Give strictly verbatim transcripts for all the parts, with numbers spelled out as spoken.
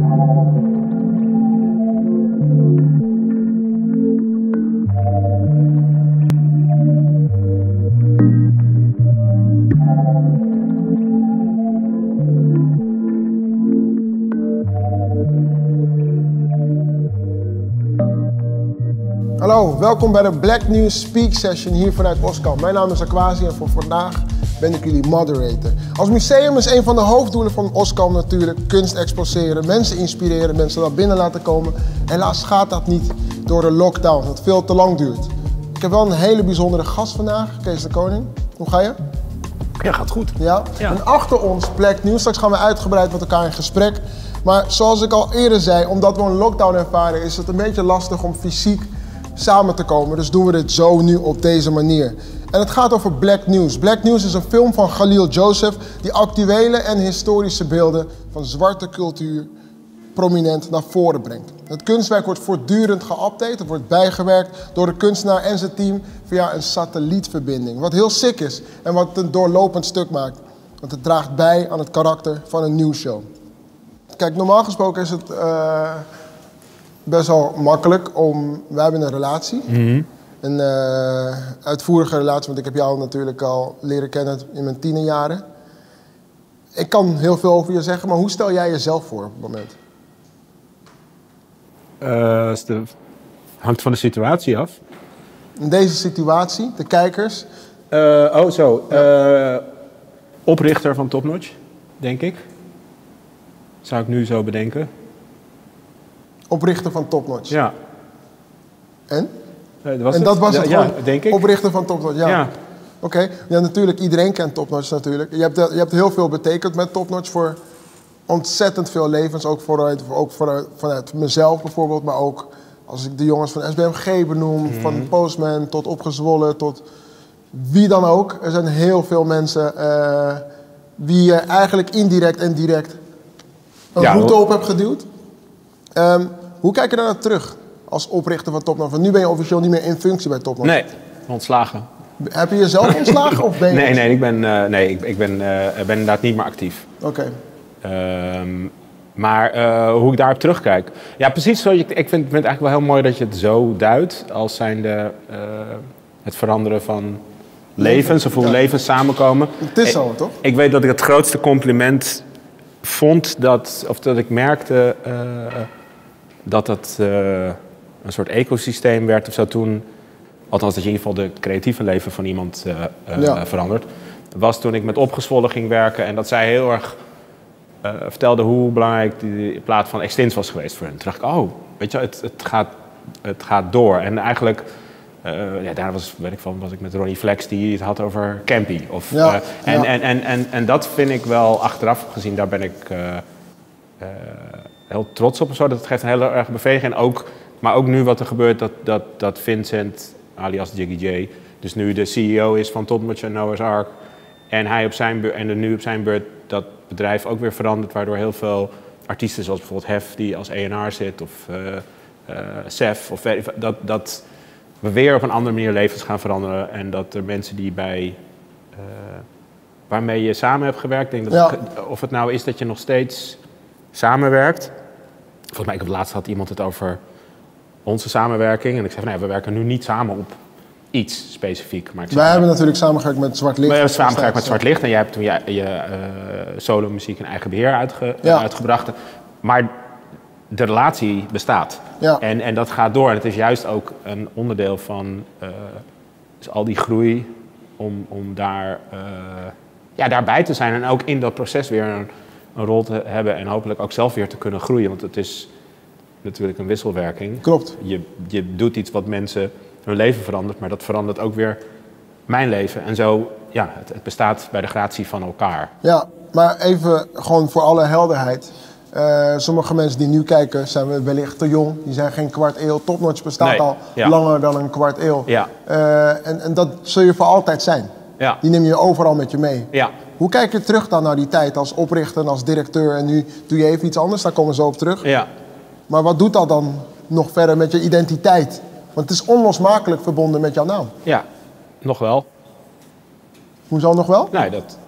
Hallo, welkom bij de B L K N W S Speak Session hier vanuit OSCAM. Mijn naam is Akwasi en voor vandaag ben ik jullie moderator. Als museum is een van de hoofddoelen van OSCAM natuurlijk kunst exposeren, mensen inspireren, mensen naar binnen laten komen. Helaas gaat dat niet door de lockdown, dat veel te lang duurt. Ik heb wel een hele bijzondere gast vandaag, Kees de Koning. Hoe ga je? Ja, gaat goed. Ja? Ja. En achter ons B L K N W S, straks gaan we uitgebreid met elkaar in gesprek. Maar zoals ik al eerder zei, omdat we een lockdown ervaren, is het een beetje lastig om fysiek samen te komen. Dus doen we dit zo nu op deze manier. En het gaat over B L K N W S. B L K N W S is een film van Kahlil Joseph die actuele en historische beelden van zwarte cultuur prominent naar voren brengt. Het kunstwerk wordt voortdurend geüpdate, het wordt bijgewerkt door de kunstenaar en zijn team via een satellietverbinding. Wat heel sick is en wat het een doorlopend stuk maakt. Want het draagt bij aan het karakter van een nieuwsshow. Kijk, normaal gesproken is het uh, best wel makkelijk om... Wij hebben een relatie. Mm-hmm. Een uh, uitvoerige relatie, want ik heb jou natuurlijk al leren kennen in mijn tienerjaren. Ik kan heel veel over je zeggen, maar hoe stel jij jezelf voor op het moment? Het uh, hangt van de situatie af. In deze situatie, de kijkers? Uh, oh, zo. Ja. Uh, oprichter van Topnotch, denk ik. Zou ik nu zo bedenken. Oprichter van Topnotch? Ja. En? Nee, dat was en dat het? was het ja, gewoon, ja, oprichter van Topnotch, ja. ja. Oké, okay. Ja, natuurlijk, iedereen kent Topnotch natuurlijk. Je hebt, je hebt heel veel betekend met Topnotch voor ontzettend veel levens. Ook, vooruit, ook vooruit, vanuit mezelf bijvoorbeeld, maar ook als ik de jongens van S B M G benoem, mm. van Postman tot Opgezwollen, tot wie dan ook. Er zijn heel veel mensen uh, die je eigenlijk indirect en direct een ja, route op hebt geduwd. Um, hoe kijk je daar naar terug? Als oprichter van Topnotch. Nu ben je officieel niet meer in functie bij Topnotch. Nee, ontslagen. Heb je jezelf ontslagen? Of ben je nee, ontslagen? nee, ik ben, uh, nee, ik, ik ben, uh, ben inderdaad niet meer actief. Oké. Okay. Um, maar uh, hoe ik daarop terugkijk... Ja, precies zo. Ik vind, ik vind het eigenlijk wel heel mooi dat je het zo duidt... als zijnde uh, het veranderen van levens... of hoe ja. levens samenkomen. Het is zo, toch? Ik weet dat ik het grootste compliment vond... dat, of dat ik merkte uh, dat dat... Uh, een soort ecosysteem werd of zo toen... althans dat je in ieder geval de creatieve leven van iemand uh, uh, ja. verandert... was toen ik met Opgezwollen ging werken... en dat zij heel erg uh, vertelde hoe belangrijk die plaat van Extins was geweest voor hen. Toen dacht ik, oh, weet je, het, het, gaat, het gaat door. En eigenlijk, uh, ja, daar was, weet ik van, was ik met Ronnie Flex die het had over Kempi. Of, ja. uh, en, ja. en, en, en, en dat vind ik wel achteraf gezien, daar ben ik uh, uh, heel trots op. Zo. Dat geeft een heel erg bevestiging en ook... Maar ook nu wat er gebeurt, dat, dat, dat Vincent alias Jiggy Djé... dus nu de C E O is van Topnotch en Noah's Ark... en hij op zijn beurt, en nu op zijn beurt dat bedrijf ook weer verandert... waardoor heel veel artiesten zoals bijvoorbeeld Hef die als E en R zit... of uh, uh, S E F, of, dat, dat we weer op een andere manier levens gaan veranderen... en dat er mensen die bij... Uh, waarmee je samen hebt gewerkt... Denk dat ja. het, of het nou is dat je nog steeds samenwerkt... Volgens mij, ik heb laatst had iemand het over... onze samenwerking. En ik zei van, nee, we werken nu niet samen op iets specifiek. Maar ik zei, Wij ja, hebben natuurlijk samengewerkt met Zwart Licht. We hebben samengewerkt met Zwart Licht. En jij hebt toen je, je uh, solo muziek in eigen beheer uitge, ja. uh, uitgebracht. Maar de relatie bestaat. Ja. En, en dat gaat door. En het is juist ook een onderdeel van uh, dus al die groei om, om daar, uh, ja, daarbij te zijn. En ook in dat proces weer een, een rol te hebben. En hopelijk ook zelf weer te kunnen groeien. Want het is... natuurlijk een wisselwerking. Klopt. Je, je doet iets wat mensen hun leven verandert, maar dat verandert ook weer mijn leven. En zo, ja, het, het bestaat bij de gratie van elkaar. Ja, maar even gewoon voor alle helderheid. Uh, sommige mensen die nu kijken zijn we wellicht te jong. Die zijn geen kwart eeuw. Topnotch bestaat nee, al ja. langer dan een kwart eeuw. Ja. Uh, en, en dat zul je voor altijd zijn. Ja. Die neem je overal met je mee. Ja. Hoe kijk je terug dan naar die tijd als oprichter en als directeur? En nu doe je even iets anders, daar komen we zo op terug. Ja. Maar wat doet dat dan nog verder met je identiteit? Want het is onlosmakelijk verbonden met jouw naam. Ja, nog wel. Hoezo nog wel? Nee, dat,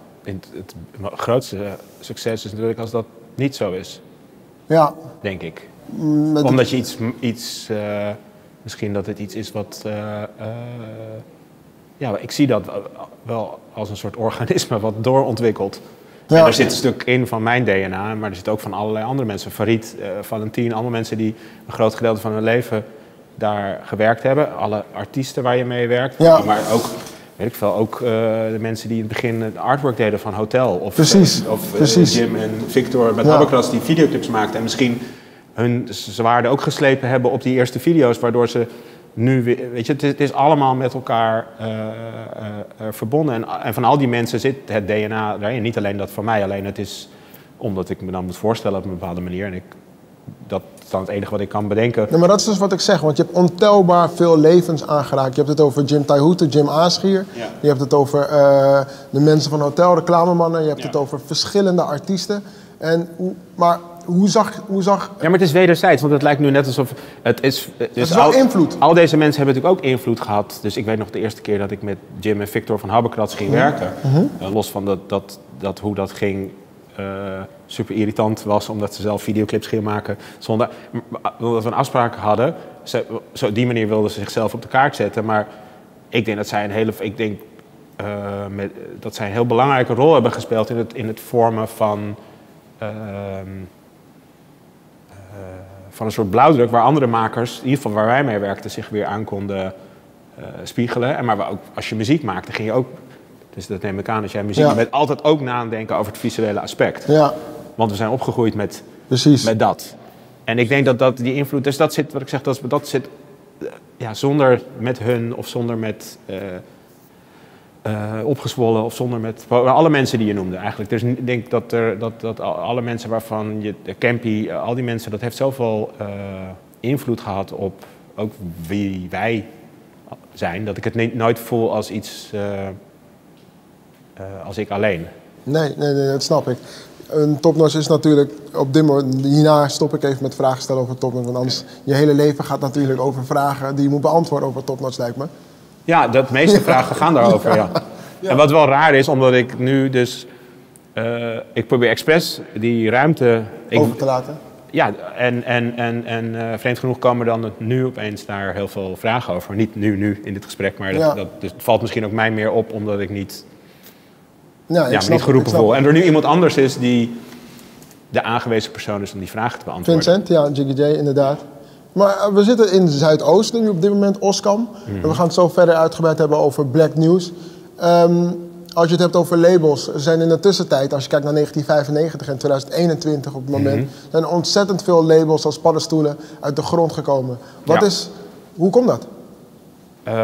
het grootste succes is natuurlijk als dat niet zo is. Ja. Denk ik. Met Omdat je iets... iets uh, misschien dat het iets is wat... Uh, uh, ja, ik zie dat wel als een soort organisme wat doorontwikkelt. Ja. En er zit een stuk in van mijn D N A, maar er zit ook van allerlei andere mensen. Farid, uh, Valentin, allemaal mensen die een groot gedeelte van hun leven daar gewerkt hebben. Alle artiesten waar je mee werkt. Ja. Maar ook, weet ik veel, ook uh, de mensen die in het begin het artwork deden van Hotel. Of, precies. Uh, of uh, Jim en Victor met ja. Habbekrats die videoclips maakten. En misschien hun zwaarden ook geslepen hebben op die eerste video's, waardoor ze... Nu, weet je, het is allemaal met elkaar uh, uh, uh, verbonden. En, en van al die mensen zit het D N A daarin. Niet alleen dat van mij, alleen het is omdat ik me dan moet voorstellen op een bepaalde manier. En ik, dat is dan het enige wat ik kan bedenken. Nee, maar dat is dus wat ik zeg, want je hebt ontelbaar veel levens aangeraakt. Je hebt het over Jim Taihoet, Jim Aanschier. Ja. Je hebt het over uh, de mensen van Hotel, reclamemannen. Je hebt ja. het over verschillende artiesten. En, maar... Hoe zag, hoe zag... Ja, maar het is wederzijds, want het lijkt nu net alsof... Het is, dus het is wel al, invloed. Al deze mensen hebben natuurlijk ook invloed gehad. Dus ik weet nog de eerste keer dat ik met Jim en Victor van Habbekrats ging werken. Mm-hmm. uh, los van dat, dat, dat, hoe dat ging uh, super irritant was, omdat ze zelf videoclips gingen maken. Zonder, omdat we een afspraak hadden. Ze, zo, die manier wilden ze zichzelf op de kaart zetten. Maar ik denk dat zij een hele... Ik denk uh, met, dat zij een heel belangrijke rol hebben gespeeld in het, in het vormen van... Uh, van een soort blauwdruk waar andere makers, in ieder geval waar wij mee werkten, zich weer aan konden uh, spiegelen. En maar ook, als je muziek maakte, ging je ook, dus dat neem ik aan, als jij muziek ja. bent, altijd ook nadenken over het visuele aspect. Ja. Want we zijn opgegroeid met, met dat. En ik denk dat, dat die invloed, dus dat zit, wat ik zeg, dat, dat zit ja, zonder met hun of zonder met uh, uh, Opgezwollen of zonder met, alle mensen die je noemde eigenlijk. Dus ik denk dat, er, dat, dat alle mensen waarvan je, Kempi, al die mensen, dat heeft zoveel uh, invloed gehad op ook wie wij zijn, dat ik het niet, nooit voel als iets, uh, uh, als ik alleen. Nee, nee, nee, dat snap ik. Een Topnotch is natuurlijk op dit moment... Hierna stop ik even met vragen stellen over Topnotch, want anders je hele leven gaat natuurlijk over vragen die je moet beantwoorden over Topnotch, lijkt me. Ja, de meeste vragen gaan daarover, ja. ja. En wat wel raar is, omdat ik nu dus... Uh, ik probeer expres die ruimte... Ik, over te laten? Ja, en, en, en, en uh, vreemd genoeg komen dan nu opeens daar heel veel vragen over. Niet nu, nu in dit gesprek, maar dat, ja. dat dus, valt misschien ook mij meer op, omdat ik niet, ja, ik ja, snap, niet geroepen voel. En er nu iemand anders is die de aangewezen persoon is om die vragen te beantwoorden. Vincent, ja, Jiggy Djé, inderdaad. Maar we zitten in Zuidoosten, nu op dit moment OSCAM. Mm. En we gaan het zo verder uitgebreid hebben over B L K N W S. Um, als je het hebt over labels, zijn in de tussentijd, als je kijkt naar negentien vijfennegentig en twintig eenentwintig op het moment, mm-hmm. zijn er ontzettend veel labels als paddenstoelen uit de grond gekomen. Wat ja. is, hoe komt dat? Uh,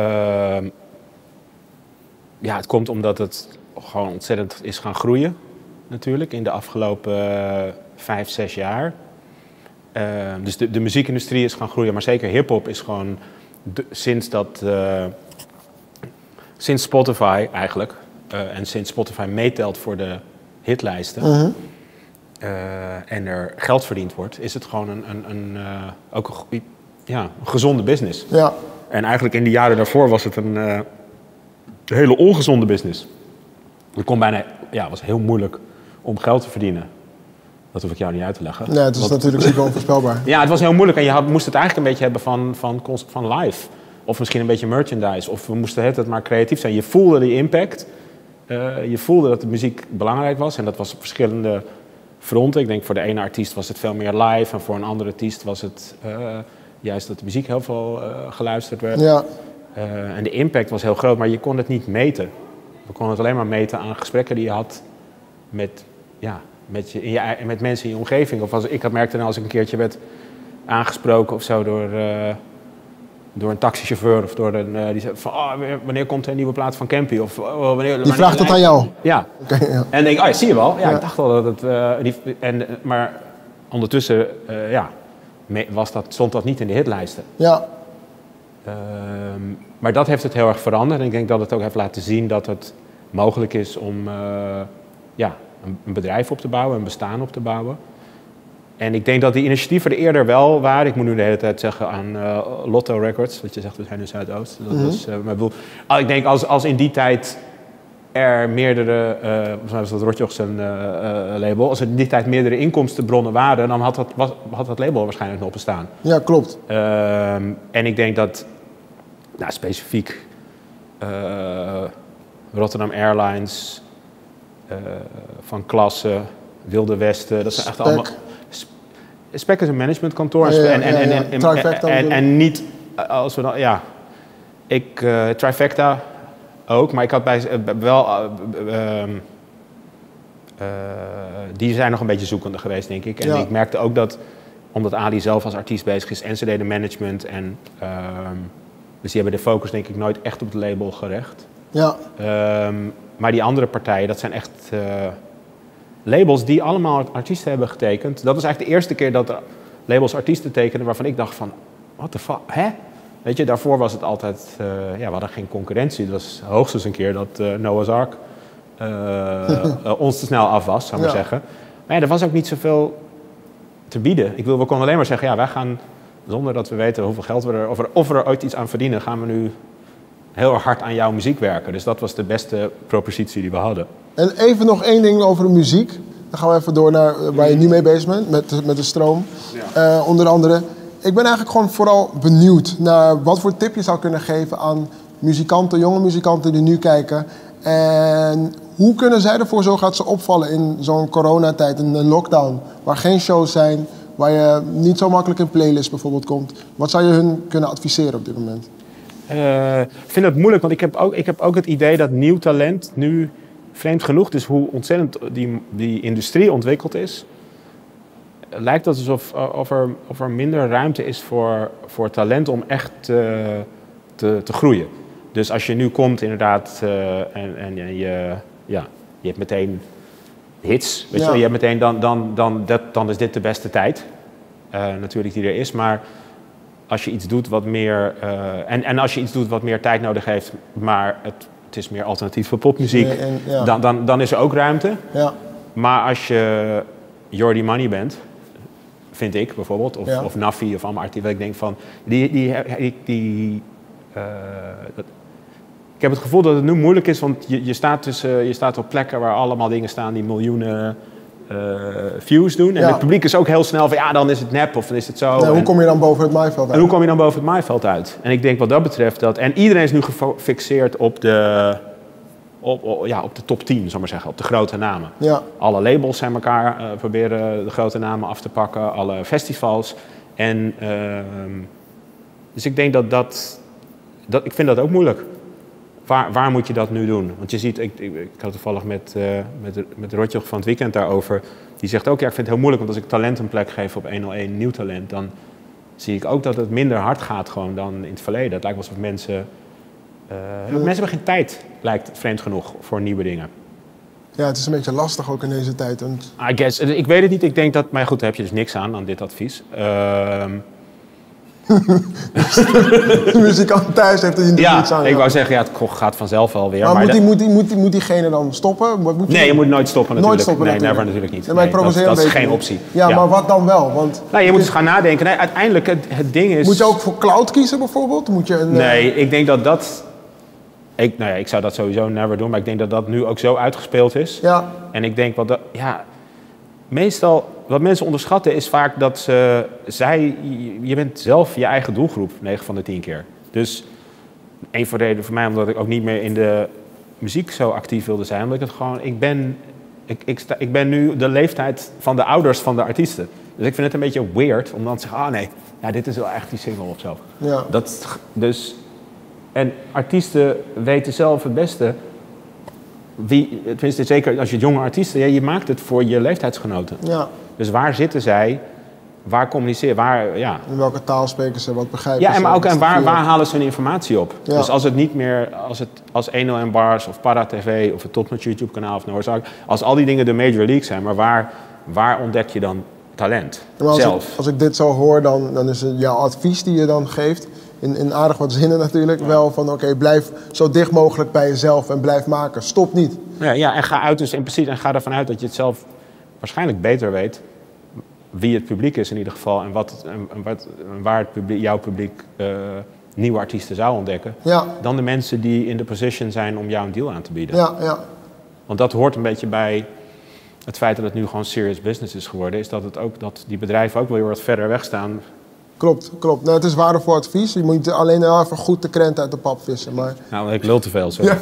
ja, het komt omdat het gewoon ontzettend is gaan groeien, natuurlijk, in de afgelopen vijf, uh, zes jaar. Uh, dus de, de muziekindustrie is gaan groeien, maar zeker hiphop is gewoon de, sinds dat uh, sinds Spotify eigenlijk uh, en sinds Spotify meetelt voor de hitlijsten uh-huh. uh, en er geld verdiend wordt, is het gewoon een, een, een uh, ook een, ja, een gezonde business. Ja. En eigenlijk in de jaren daarvoor was het een uh, hele ongezonde business. Het kon bijna, ja, was heel moeilijk om geld te verdienen. Dat hoef ik jou niet uit te leggen. Nee, het was Want, natuurlijk super onvoorspelbaar. Ja, het was heel moeilijk. En je had, moest het eigenlijk een beetje hebben van, van, van live. Of misschien een beetje merchandise. Of we moesten het maar creatief zijn. Je voelde die impact. Uh, je voelde dat de muziek belangrijk was. En dat was op verschillende fronten. Ik denk voor de ene artiest was het veel meer live. En voor een andere artiest was het uh, juist dat de muziek heel veel uh, geluisterd werd. Ja. Uh, en de impact was heel groot. Maar je kon het niet meten. We konden het alleen maar meten aan gesprekken die je had met... Ja, Met, je, in je, met mensen in je omgeving. Of als, ik had merkte dan als ik een keertje werd aangesproken of zo door, uh, door een taxichauffeur. Of door een, uh, die zei van, oh, wanneer komt er een nieuwe plaat van Kempi? Of, oh, wanneer, die vraagt dat aan jou? Ja. Okay, ja. En denk ik, oh, ja, zie je wel. Ja, ja. Ik dacht al dat het... Uh, die, en, maar ondertussen uh, ja, was dat, stond dat niet in de hitlijsten. Ja. Uh, maar dat heeft het heel erg veranderd. En ik denk dat het ook heeft laten zien dat het mogelijk is om... Uh, ja, een bedrijf op te bouwen, een bestaan op te bouwen. En ik denk dat die initiatieven er eerder wel waren. Ik moet nu de hele tijd zeggen aan uh, Lotto Records. Wat je zegt, we zijn in Zuidoost. Dat mm-hmm. was, uh, mijn bedoel. Ik denk als, als in die tijd er meerdere, uh, dat was Rotjoch zijn uh, uh, label, als er in die tijd meerdere inkomstenbronnen waren, dan had dat, was, had dat label waarschijnlijk nog bestaan. Ja, klopt. Uh, en ik denk dat, nou, specifiek uh, Rotterdam Airlines, uh, van Klasse, Wilde Westen, dat zijn echt allemaal... Spek is een managementkantoor. Ja, ja, ja, en, en, ja, ja. En, en, en, en niet als we dan, ja, ik uh, Trifecta ook, maar ik had bij wel uh, uh, die zijn nog een beetje zoekende geweest, denk ik. En ja. Ik merkte ook dat omdat Ali zelf als artiest bezig is en ze deden management en uh, dus die hebben de focus, denk ik, nooit echt op het label gerecht. Ja. Um, maar die andere partijen, dat zijn echt. Uh, Labels die allemaal artiesten hebben getekend. Dat is eigenlijk de eerste keer dat er labels artiesten tekenen waarvan ik dacht van... What the fuck? Hè? Weet je, daarvoor was het altijd... Uh, ja, we hadden geen concurrentie. Dat was hoogstens een keer dat uh, Noah's Ark uh, uh, ons te snel af was, zou ik maar ja. zeggen. Maar ja, er was ook niet zoveel te bieden. Ik wil, we konden alleen maar zeggen, ja, wij gaan... Zonder dat we weten hoeveel geld we er... Of, er, of we er ooit iets aan verdienen, gaan we nu heel hard aan jouw muziek werken. Dus dat was de beste propositie die we hadden. En even nog één ding over de muziek. Dan gaan we even door naar waar je nu mee bezig bent, met de, met de stroom. Ja. Uh, onder andere, ik ben eigenlijk gewoon vooral benieuwd naar wat voor tip je zou kunnen geven aan muzikanten, jonge muzikanten die nu kijken. En hoe kunnen zij ervoor zorgen dat ze opvallen in zo'n coronatijd, in een lockdown, waar geen shows zijn, waar je niet zo makkelijk in playlists bijvoorbeeld komt. Wat zou je hun kunnen adviseren op dit moment? Uh, ik vind het moeilijk, want ik heb ook, ik heb ook het idee dat nieuw talent nu... Vreemd genoeg, dus hoe ontzettend die, die industrie ontwikkeld is, lijkt het alsof of er, of er minder ruimte is voor, voor talent om echt te, te, te groeien. Dus als je nu komt inderdaad uh, en, en, en je, ja, je hebt meteen hits, weet ja. je, je hebt meteen dan, dan, dan, dat, dan is dit de beste tijd uh, natuurlijk die er is, maar als je iets doet wat meer, uh, en, en als je iets doet wat meer tijd nodig heeft, maar het... Het is meer alternatief voor popmuziek. Nee, en, ja. dan, dan, dan is er ook ruimte. Ja. Maar als je Jordi Money bent, vind ik bijvoorbeeld, of, ja. of Nafi of allemaal artiesten, ik denk van, die, die, die, die uh, dat, ik heb het gevoel dat het nu moeilijk is, want je, je, staat tussen, je staat op plekken waar allemaal dingen staan die miljoenen uh, views doen. En ja. het publiek is ook heel snel van, ja, dan is het nep of dan is het zo. Nee, hoe en, kom je dan boven het maaiveld uit? En hoe kom je dan boven het maaiveld uit? En ik denk wat dat betreft dat... En iedereen is nu gefixeerd op de, op, op, ja, op de top tien, zal ik maar zeggen. Op de grote namen. Ja. Alle labels zijn elkaar uh, proberen de grote namen af te pakken. Alle festivals. En, uh, dus ik denk dat dat, dat... Ik vind dat ook moeilijk. Waar, waar moet je dat nu doen? Want je ziet, ik, ik, ik had toevallig met, uh, met, met Rotjoch van het weekend daarover. Die zegt ook, ja, ik vind het heel moeilijk, want als ik talent een plek geef op honderdéén nieuw talent, dan zie ik ook dat het minder hard gaat gewoon dan in het verleden. Het lijkt alsof mensen... Uh, ja. Mensen hebben geen tijd, lijkt het vreemd genoeg, voor nieuwe dingen. Ja, het is een beetje lastig ook in deze tijd. Want... I guess, ik weet het niet, ik denk dat... Maar goed, daar heb je dus niks aan, aan dit advies. Uh, de muzikant thuis heeft er niet ja, iets aan. Ja, ik wou zeggen, ja, het gaat vanzelf alweer. Maar, maar moet, die, moet, die, moet, die, moet diegene dan stoppen? Moet die nee, je moet nooit stoppen natuurlijk. Nooit stoppen, nee, natuurlijk. Never, natuurlijk niet. Nee, nee, dat, dat is geen niet. optie. Ja, ja, maar wat dan wel? Want nou, je moet eens gaan nadenken. Nee, uiteindelijk, het, het ding is... Moet je ook voor cloud kiezen bijvoorbeeld? Moet je een, nee, ik denk dat dat... Ik, nou ja, ik zou dat sowieso never doen, maar ik denk dat dat nu ook zo uitgespeeld is. Ja. En ik denk, wat dat, ja, meestal... Wat mensen onderschatten is vaak dat ze, zij, je bent zelf je eigen doelgroep, negen van de tien keer. Dus een van de redenen voor mij, omdat ik ook niet meer in de muziek zo actief wilde zijn, omdat ik het gewoon, ik ben, ik, ik, sta, ik ben nu de leeftijd van de ouders van de artiesten. Dus ik vind het een beetje weird om dan te zeggen, ah nee, nou, dit is wel echt die single of zo. Ja. Dat, dus, en artiesten weten zelf het beste, wie, tenminste zeker als je jonge artiesten, ja, je maakt het voor je leeftijdsgenoten. Ja. Dus waar zitten zij, waar communiceren, waar, ja. In welke taal spreken ze, wat begrijpen ja, ze? Ja, maar ook en waar, waar halen ze hun informatie op? Ja. Dus als het niet meer, als het als honderdéén Bars of Para T V of het Topnotch YouTube kanaal of Noah's Ark, als al die dingen de Major League zijn, maar waar, waar ontdek je dan talent ja, als zelf? Ik, als ik dit zo hoor, dan, dan is het jouw advies die je dan geeft, in, in aardig wat zinnen natuurlijk, ja. wel van oké, okay, blijf zo dicht mogelijk bij jezelf en blijf maken, stop niet. Ja, ja en ga uit dus in principe en ga ervan uit dat je het zelf waarschijnlijk beter weet wie het publiek is in ieder geval en, wat, en, wat, en waar het publiek, jouw publiek uh, nieuwe artiesten zou ontdekken... Ja. dan de mensen die in de position zijn om jou een deal aan te bieden. Ja, ja. Want dat hoort een beetje bij het feit dat het nu gewoon serious business is geworden... is dat, het ook, dat die bedrijven ook wel weer wat verder weg staan. Klopt, klopt. Nou, het is waardevol advies. Je moet alleen heel even goed de krent uit de pap vissen. Maar... Nou, ik lul te veel, sorry. Ja.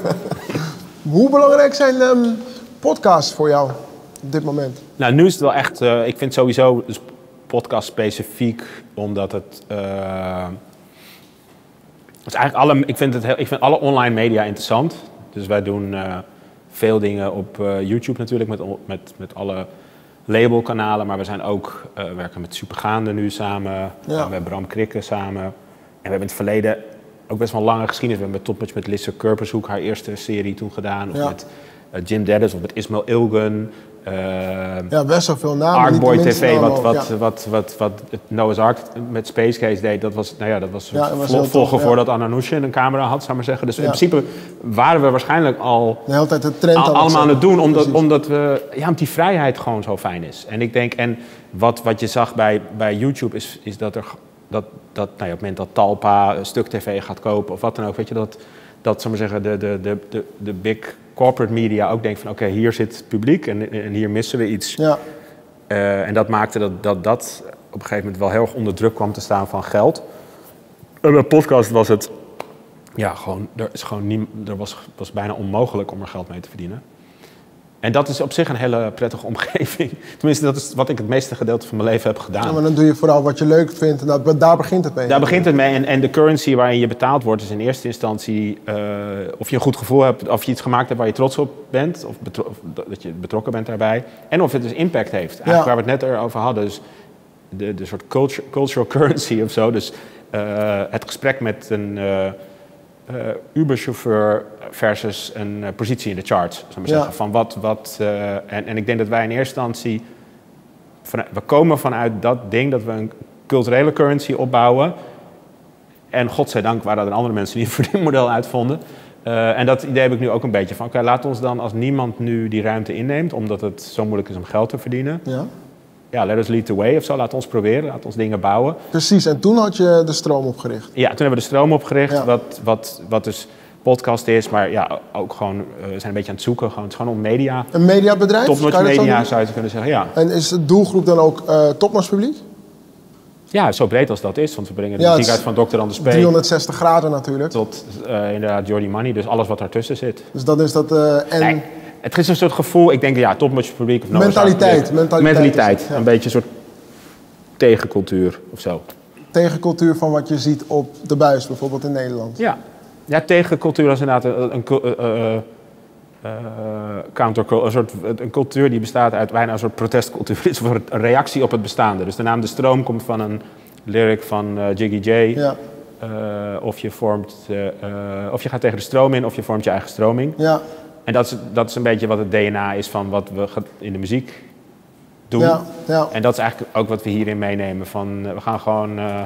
Hoe belangrijk zijn um, podcasts voor jou op dit moment? Nou, nu is het wel echt... Uh, ik vind sowieso dus podcast specifiek, omdat het... Uh, dus eigenlijk alle, ik, vind het heel, ik vind alle online media interessant. Dus wij doen uh, veel dingen op uh, YouTube natuurlijk, met, met, met alle labelkanalen. Maar we zijn ook, uh, werken met Supergaande nu samen. Ja. Uh, we hebben Bram Krikke samen. En we hebben in het verleden ook best wel een lange geschiedenis. We hebben met Topnotch, met Lisse Körpershoek, haar eerste serie toen gedaan. Of ja. met uh, Jim Dennis, of met Ismail Ilgen. Uh, ja, best wel veel namen. Arkboy T V, wat, wat, ja. wat, wat, wat, wat het Noah's Ark met Space Case deed, dat was, nou ja, dat was ja, was volgen tof, voordat ja. Ananousheh een camera had, zou maar zeggen. Dus ja. in principe waren we waarschijnlijk al de hele tijd de trend al, al allemaal aan het doen, omdat, omdat, we, ja, omdat die vrijheid gewoon zo fijn is. En ik denk, en wat, wat je zag bij, bij YouTube is, is dat er, dat, dat, nou ja, op het moment dat Talpa een stuk T V gaat kopen of wat dan ook, weet je, dat, dat zou maar zeggen, de, de, de, de, de big... corporate media ook denkt van oké, okay, hier zit het publiek en, en hier missen we iets. Ja. Uh, en dat maakte dat, dat dat op een gegeven moment wel heel erg onder druk kwam te staan van geld. En bij podcast was het, ja, gewoon, er is gewoon niet, er was, was bijna onmogelijk om er geld mee te verdienen. En dat is op zich een hele prettige omgeving. Tenminste, dat is wat ik het meeste gedeelte van mijn leven heb gedaan. Ja, maar dan doe je vooral wat je leuk vindt. En dat, daar begint het mee. Daar begint het mee. En, en de currency waarin je betaald wordt is in eerste instantie... Uh, of je een goed gevoel hebt, of je iets gemaakt hebt waar je trots op bent. Of, of dat je betrokken bent daarbij. En of het dus impact heeft. Eigenlijk ja. waar we het net over hadden. Dus de, de soort culture, cultural currency of zo. Dus uh, het gesprek met een... Uh, Uh, Uber-chauffeur versus een uh, positie in de charts, zou ik maar ja. zeggen. Van wat, wat, uh, en, en ik denk dat wij in eerste instantie... Van, we komen vanuit dat ding dat we een culturele currency opbouwen. En godzijdank waren er andere mensen die het verdienmodel uitvonden. Uh, en dat idee heb ik nu ook een beetje van... Oké, okay, laat ons dan, als niemand nu die ruimte inneemt... omdat het zo moeilijk is om geld te verdienen... Ja. Ja, let us lead the way of zo. Laat ons proberen, laat ons dingen bouwen. Precies, en toen had je de stroom opgericht. Ja, toen hebben we de stroom opgericht, ja. wat, wat, wat dus podcast is. Maar ja, ook gewoon, we zijn een beetje aan het zoeken. Gewoon, het is gewoon om media. Een mediabedrijf? Topnotch media zou je kunnen zeggen, ja. En is de doelgroep dan ook uh, Topnotch publiek? Ja, zo breed als dat is. Want we brengen de ja, muziek uit van dokter Anders P. driehonderdzestig graden natuurlijk. Tot uh, inderdaad Jordi Money, dus alles wat daartussen zit. Dus dan is dat... Uh, en... Nee. Het is een soort gevoel, ik denk, ja, Topnotch publiek... Of mentaliteit, mentaliteit. Mentaliteit, het, ja. Een beetje een soort tegencultuur of zo. Tegencultuur van wat je ziet op de buis, bijvoorbeeld in Nederland. Ja, ja, tegencultuur is inderdaad een, een, uh, uh, countercultuur, een, soort, een cultuur die bestaat uit bijna een soort protestcultuur. Het is een reactie op het bestaande. Dus de naam De Stroom komt van een lyric van uh, Jiggy Djé. Ja. Uh, of, je vormt, uh, uh, of je gaat tegen de stroom in, of je vormt je eigen stroming. Ja. En dat is, dat is een beetje wat het D N A is van wat we in de muziek doen. Ja, ja. En dat is eigenlijk ook wat we hierin meenemen. Van, we gaan gewoon uh,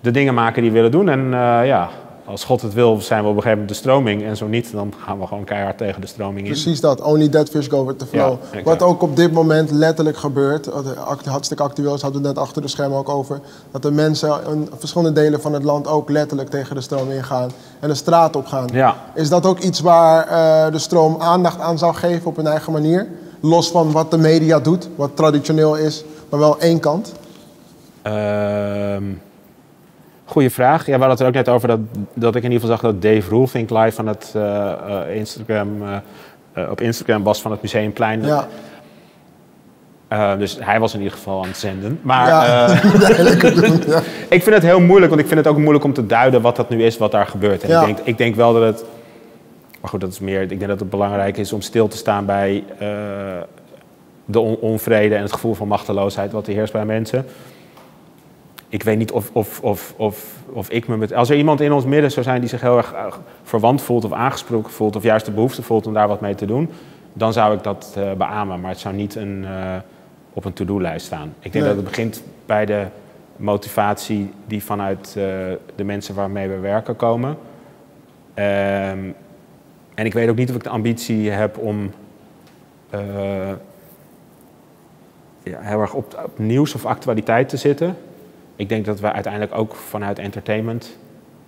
de dingen maken die we willen doen. En uh, ja, als God het wil zijn we op een gegeven moment de stroming. En zo niet, dan gaan we gewoon keihard tegen de stroming in. Precies dat. Only that fish go with the flow. Ja, wat ook op dit moment letterlijk gebeurt. Hartstikke actueel, dat hadden we net achter de schermen ook over. Dat de mensen in verschillende delen van het land ook letterlijk tegen de stroom ingaan. En de straat op gaan. Ja. Is dat ook iets waar uh, de stroom aandacht aan zou geven op hun eigen manier? Los van wat de media doet, wat traditioneel is, maar wel één kant? Uh... Goeie vraag. Ja, we hadden het er ook net over dat, dat ik in ieder geval zag dat Dave Roelvink live van het uh, uh, Instagram, uh, uh, op Instagram was van het Museumplein. Ja. Uh, dus hij was in ieder geval aan het zenden. Maar ja, uh, doen, ja. Ik vind het heel moeilijk, want ik vind het ook moeilijk om te duiden wat dat nu is, wat daar gebeurt. En ja. ik, denk, ik denk wel dat het, maar goed, dat is meer. Ik denk dat het belangrijk is om stil te staan bij uh, de on onvrede en het gevoel van machteloosheid wat er heerst bij mensen. Ik weet niet of, of, of, of, of ik me met... Als er iemand in ons midden zou zijn die zich heel erg verwant voelt of aangesproken voelt... of juist de behoefte voelt om daar wat mee te doen... dan zou ik dat uh, beamen. Maar het zou niet een, uh, op een to-do-lijst staan. Ik denk nee. dat het begint bij de motivatie die vanuit uh, de mensen waarmee we werken komen. Um, en ik weet ook niet of ik de ambitie heb om... Uh, ja, heel erg op, op nieuws of actualiteit te zitten... Ik denk dat we uiteindelijk ook vanuit entertainment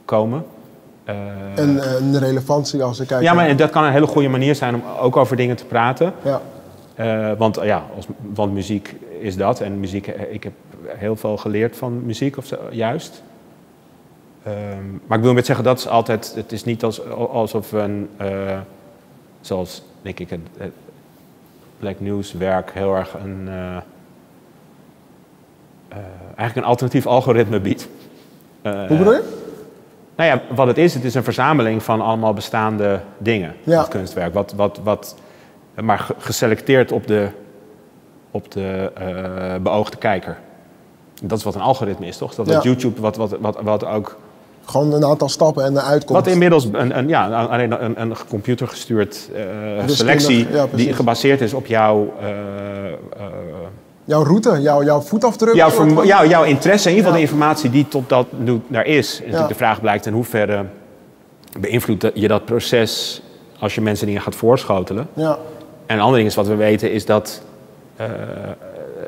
komen. Uh, en, en de relevantie als ik kijk... Ja, maar dat kan een hele goede manier zijn om ook over dingen te praten. Ja. Uh, want, ja, als, want muziek is dat. En muziek, ik heb heel veel geleerd van muziek, of juist. Uh, maar ik wil met zeggen, dat is altijd... Het is niet als, alsof een... Uh, zoals, denk ik, het, het B L K N W S werk heel erg een... Uh, uh, eigenlijk een alternatief algoritme biedt. Uh, Hoe bedoel je? Nou ja, wat het is, het is een verzameling van allemaal bestaande dingen. Ja. Het kunstwerk. Wat, wat, wat, maar geselecteerd op de, op de uh, beoogde kijker. Dat is wat een algoritme is, toch? Dat, ja. dat YouTube wat, wat, wat, wat ook... Gewoon een aantal stappen en de uitkomst. Wat inmiddels een, een, ja, een, een, een computergestuurd uh, selectie... Ja, die gebaseerd is op jouw... Uh, uh, jouw route, jouw, jouw voetafdruk. Jouw, vermo- jouw, jouw interesse, in ieder geval ja. de informatie die tot dat nu daar is. En natuurlijk ja. de vraag blijkt in hoeverre beïnvloedt je dat proces als je mensen dingen gaat voorschotelen. Ja. En een ander ding is wat we weten is dat, uh,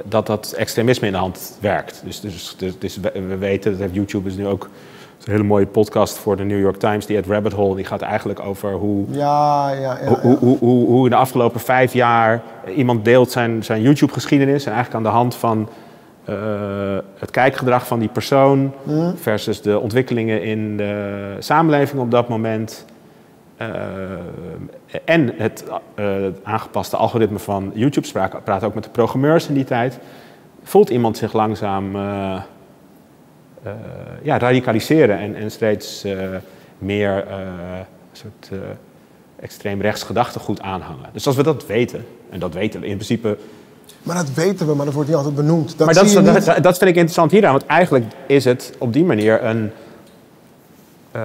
dat dat extremisme in de hand werkt. Dus, dus, dus, dus we weten, dat heeft YouTube is nu ook een hele mooie podcast voor de New York Times, die het Rabbit Hole, die gaat eigenlijk over hoe, ja, ja, ja, hoe, ja. Hoe, hoe, hoe in de afgelopen vijf jaar iemand deelt zijn, zijn YouTube-geschiedenis en eigenlijk aan de hand van uh, het kijkgedrag van die persoon mm. versus de ontwikkelingen in de samenleving op dat moment uh, en het uh, aangepaste algoritme van YouTube, spraak, praat ook met de programmeurs in die tijd, voelt iemand zich langzaam... Uh, Uh, ja, radicaliseren en, en steeds uh, meer uh, soort uh, extreemrechts gedachtegoed aanhangen. Dus als we dat weten, en dat weten we in principe... Maar dat weten we, maar dat wordt niet altijd benoemd. Dat maar dat, zie je dat, dat, dat vind ik interessant hieraan, want eigenlijk is het op die manier een... Uh,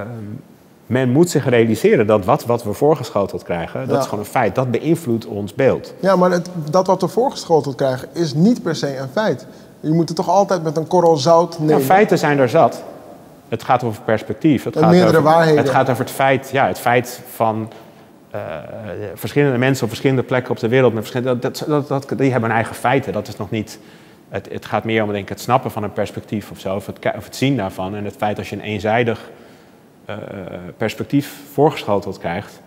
men moet zich realiseren dat wat, wat we voorgeschoteld krijgen, ja. dat is gewoon een feit. Dat beïnvloedt ons beeld. Ja, maar het, dat wat we voorgeschoteld krijgen is niet per se een feit. Je moet het toch altijd met een korrel zout nemen. Nou, feiten zijn er zat. Het gaat over perspectief. Het en gaat meerdere over, waarheden. Het gaat over het feit, ja, het feit van uh, verschillende mensen op verschillende plekken op de wereld. Met verschillende, dat, dat, dat, die hebben hun eigen feiten. Dat is nog niet, het, het gaat meer om denk ik, het snappen van een perspectief of zo. Of het, of het zien daarvan. En het feit dat je een eenzijdig uh, perspectief voorgeschoteld krijgt.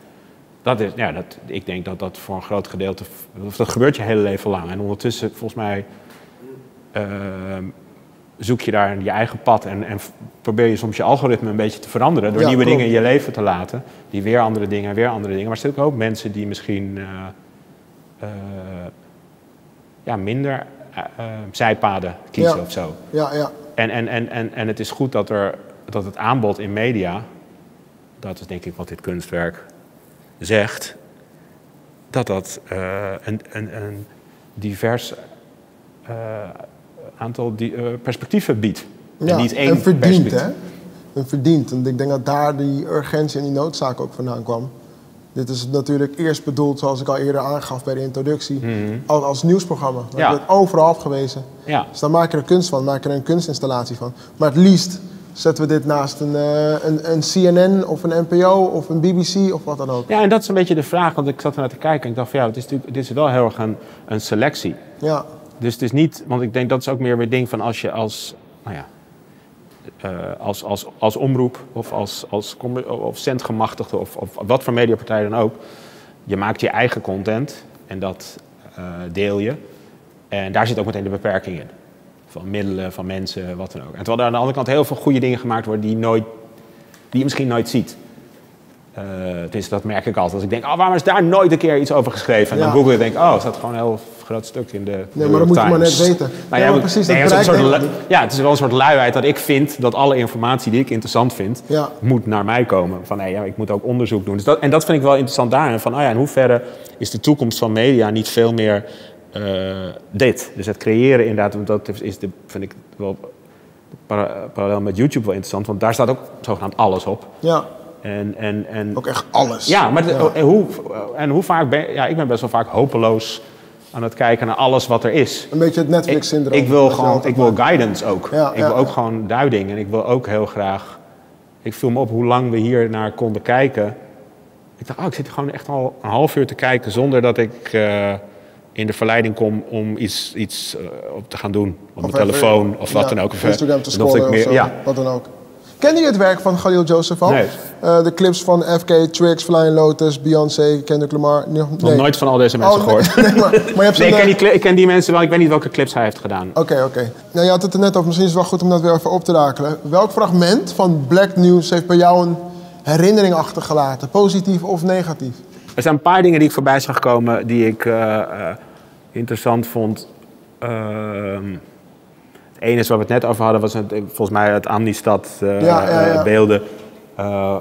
Dat is, ja, dat, ik denk dat dat voor een groot gedeelte... Of dat gebeurt je hele leven lang. En ondertussen volgens mij... Uh, zoek je daar je eigen pad en, en probeer je soms je algoritme een beetje te veranderen... door ja, nieuwe klopt. dingen in je leven te laten. Die weer andere dingen en weer andere dingen. Maar er zitten ook mensen die misschien uh, uh, ja, minder uh, zijpaden kiezen ja. of zo. Ja, ja. En, en, en, en, en het is goed dat, er, dat het aanbod in media... dat is denk ik wat dit kunstwerk zegt... dat dat uh, een, een, een divers... Uh, aantal die, uh, perspectieven biedt. Ja, en niet één en verdient, hè? En verdient. En ik denk dat daar die urgentie en die noodzaak ook vandaan kwam. Dit is natuurlijk eerst bedoeld, zoals ik al eerder aangaf bij de introductie... Mm-hmm. als, als nieuwsprogramma. Dat ja. wordt overal afgewezen. Ja. Dus daar maken we er kunst van, maken we er een kunstinstallatie van. Maar het liefst zetten we dit naast een, uh, een, een C N N of een N P O of een B B C of wat dan ook. Ja, en dat is een beetje de vraag, want ik zat ernaar te kijken... en ik dacht van ja, het is natuurlijk, dit is wel heel erg een, een selectie. Ja. Dus het is niet, want ik denk dat is ook meer weer het ding van als je als, nou ja, uh, als, als, als omroep of als, als of centgemachtigde of, of wat voor mediapartij dan ook, je maakt je eigen content en dat uh, deel je. En daar zit ook meteen de beperking in. Van middelen, van mensen, wat dan ook. En terwijl er aan de andere kant heel veel goede dingen gemaakt worden die, nooit, die je misschien nooit ziet. Uh, dus dat merk ik altijd. Als ik denk, oh, waarom is daar nooit een keer iets over geschreven? En ja. dan google ik denk ik, oh, is dat gewoon een heel groot stuk in de New York Times. Nee, maar dat moet je maar net weten. Maar ja, ja, maar precies, nee, dat bereikt, soort, lu- ja, het is wel een soort luiheid dat ik vind dat alle informatie die ik interessant vind, ja. moet naar mij komen. Van, hey, ja, ik moet ook onderzoek doen. Dus dat, en dat vind ik wel interessant daarin. Van, oh ja, in hoeverre is de toekomst van media niet veel meer uh, dit? Dus het creëren inderdaad, dat is de, vind ik wel para- parallel met YouTube wel interessant. Want daar staat ook zogenaamd alles op. Ja. En, en, en, ook echt alles. Ja, maar ja. En, hoe, en hoe vaak ben ja, ik ben best wel vaak hopeloos aan het kijken naar alles wat er is. Een beetje het Netflix-syndroom. Ik, ik wil gewoon, ik wil guidance ook. Ja, ik ja, wil ook ja. gewoon duiding en ik wil ook heel graag. Ik viel me op hoe lang we hier naar konden kijken. Ik dacht, oh, ik zit gewoon echt al een half uur te kijken zonder dat ik uh, in de verleiding kom om iets, iets uh, op te gaan doen op of mijn telefoon even, of wat ja, dan ook. Of Instagram te scrollen, meer, of zo, ja. wat dan ook. Ken je het werk van Kahlil Joseph al? Nee. Uh, de clips van F K, Trix, Flying Lotus, Beyoncé, Kendrick Lamar. Nee. Nog nooit van al deze mensen oh, gehoord. Nee, nee, maar, maar je hebt nee, ik, ken die, ik ken die mensen wel, ik weet niet welke clips hij heeft gedaan. Oké, okay, oké. Okay. Nou, je had het er net over, misschien is het wel goed om dat weer even op te rakelen. Welk fragment van B L K N W S heeft bij jou een herinnering achtergelaten? Positief of negatief? Er zijn een paar dingen die ik voorbij zag komen die ik uh, uh, interessant vond. Uh, het ene is waar we het net over hadden, was het, volgens mij het Amnistad uh, ja, ja, ja. Uh, beelden. Uh,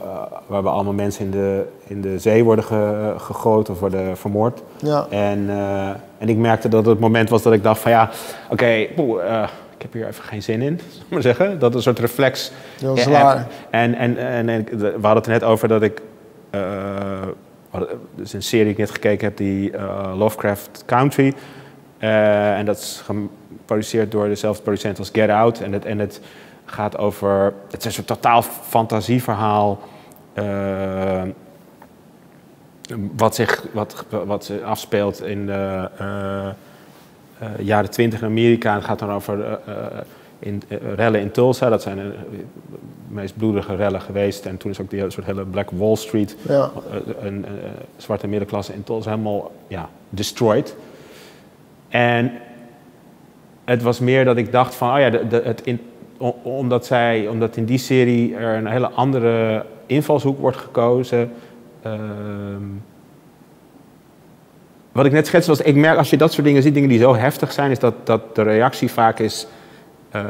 waarbij allemaal mensen in de, in de zee worden ge, gegooid of worden vermoord. Ja. En, uh, en ik merkte dat het moment was dat ik dacht van ja, oké, okay, uh, ik heb hier even geen zin in, zal ik maar zeggen. Dat is een soort reflex. Heel zwaar. En, en, en, en we hadden het er net over dat ik... Uh, dus een serie die ik net gekeken heb, die uh, Lovecraft Country. Uh, en dat is geproduceerd door dezelfde producent als Get Out. En het, en het gaat over... Het is een soort totaal fantasieverhaal. Uh, wat, zich, wat, wat zich afspeelt in de uh, uh, jaren twintig in Amerika. En het gaat dan over uh, in, uh, rellen in Tulsa. Dat zijn de meest bloedige rellen geweest. En toen is ook die soort hele Black Wall Street... Ja. Een, een, een zwarte middenklasse in Tulsa helemaal ja, destroyed. En het was meer dat ik dacht van, oh ja, de, de, het in, omdat, zij, omdat in die serie er een hele andere invalshoek wordt gekozen. Uh, wat ik net schetste was, ik merk als je dat soort dingen ziet, dingen die zo heftig zijn, is dat, dat de reactie vaak is uh,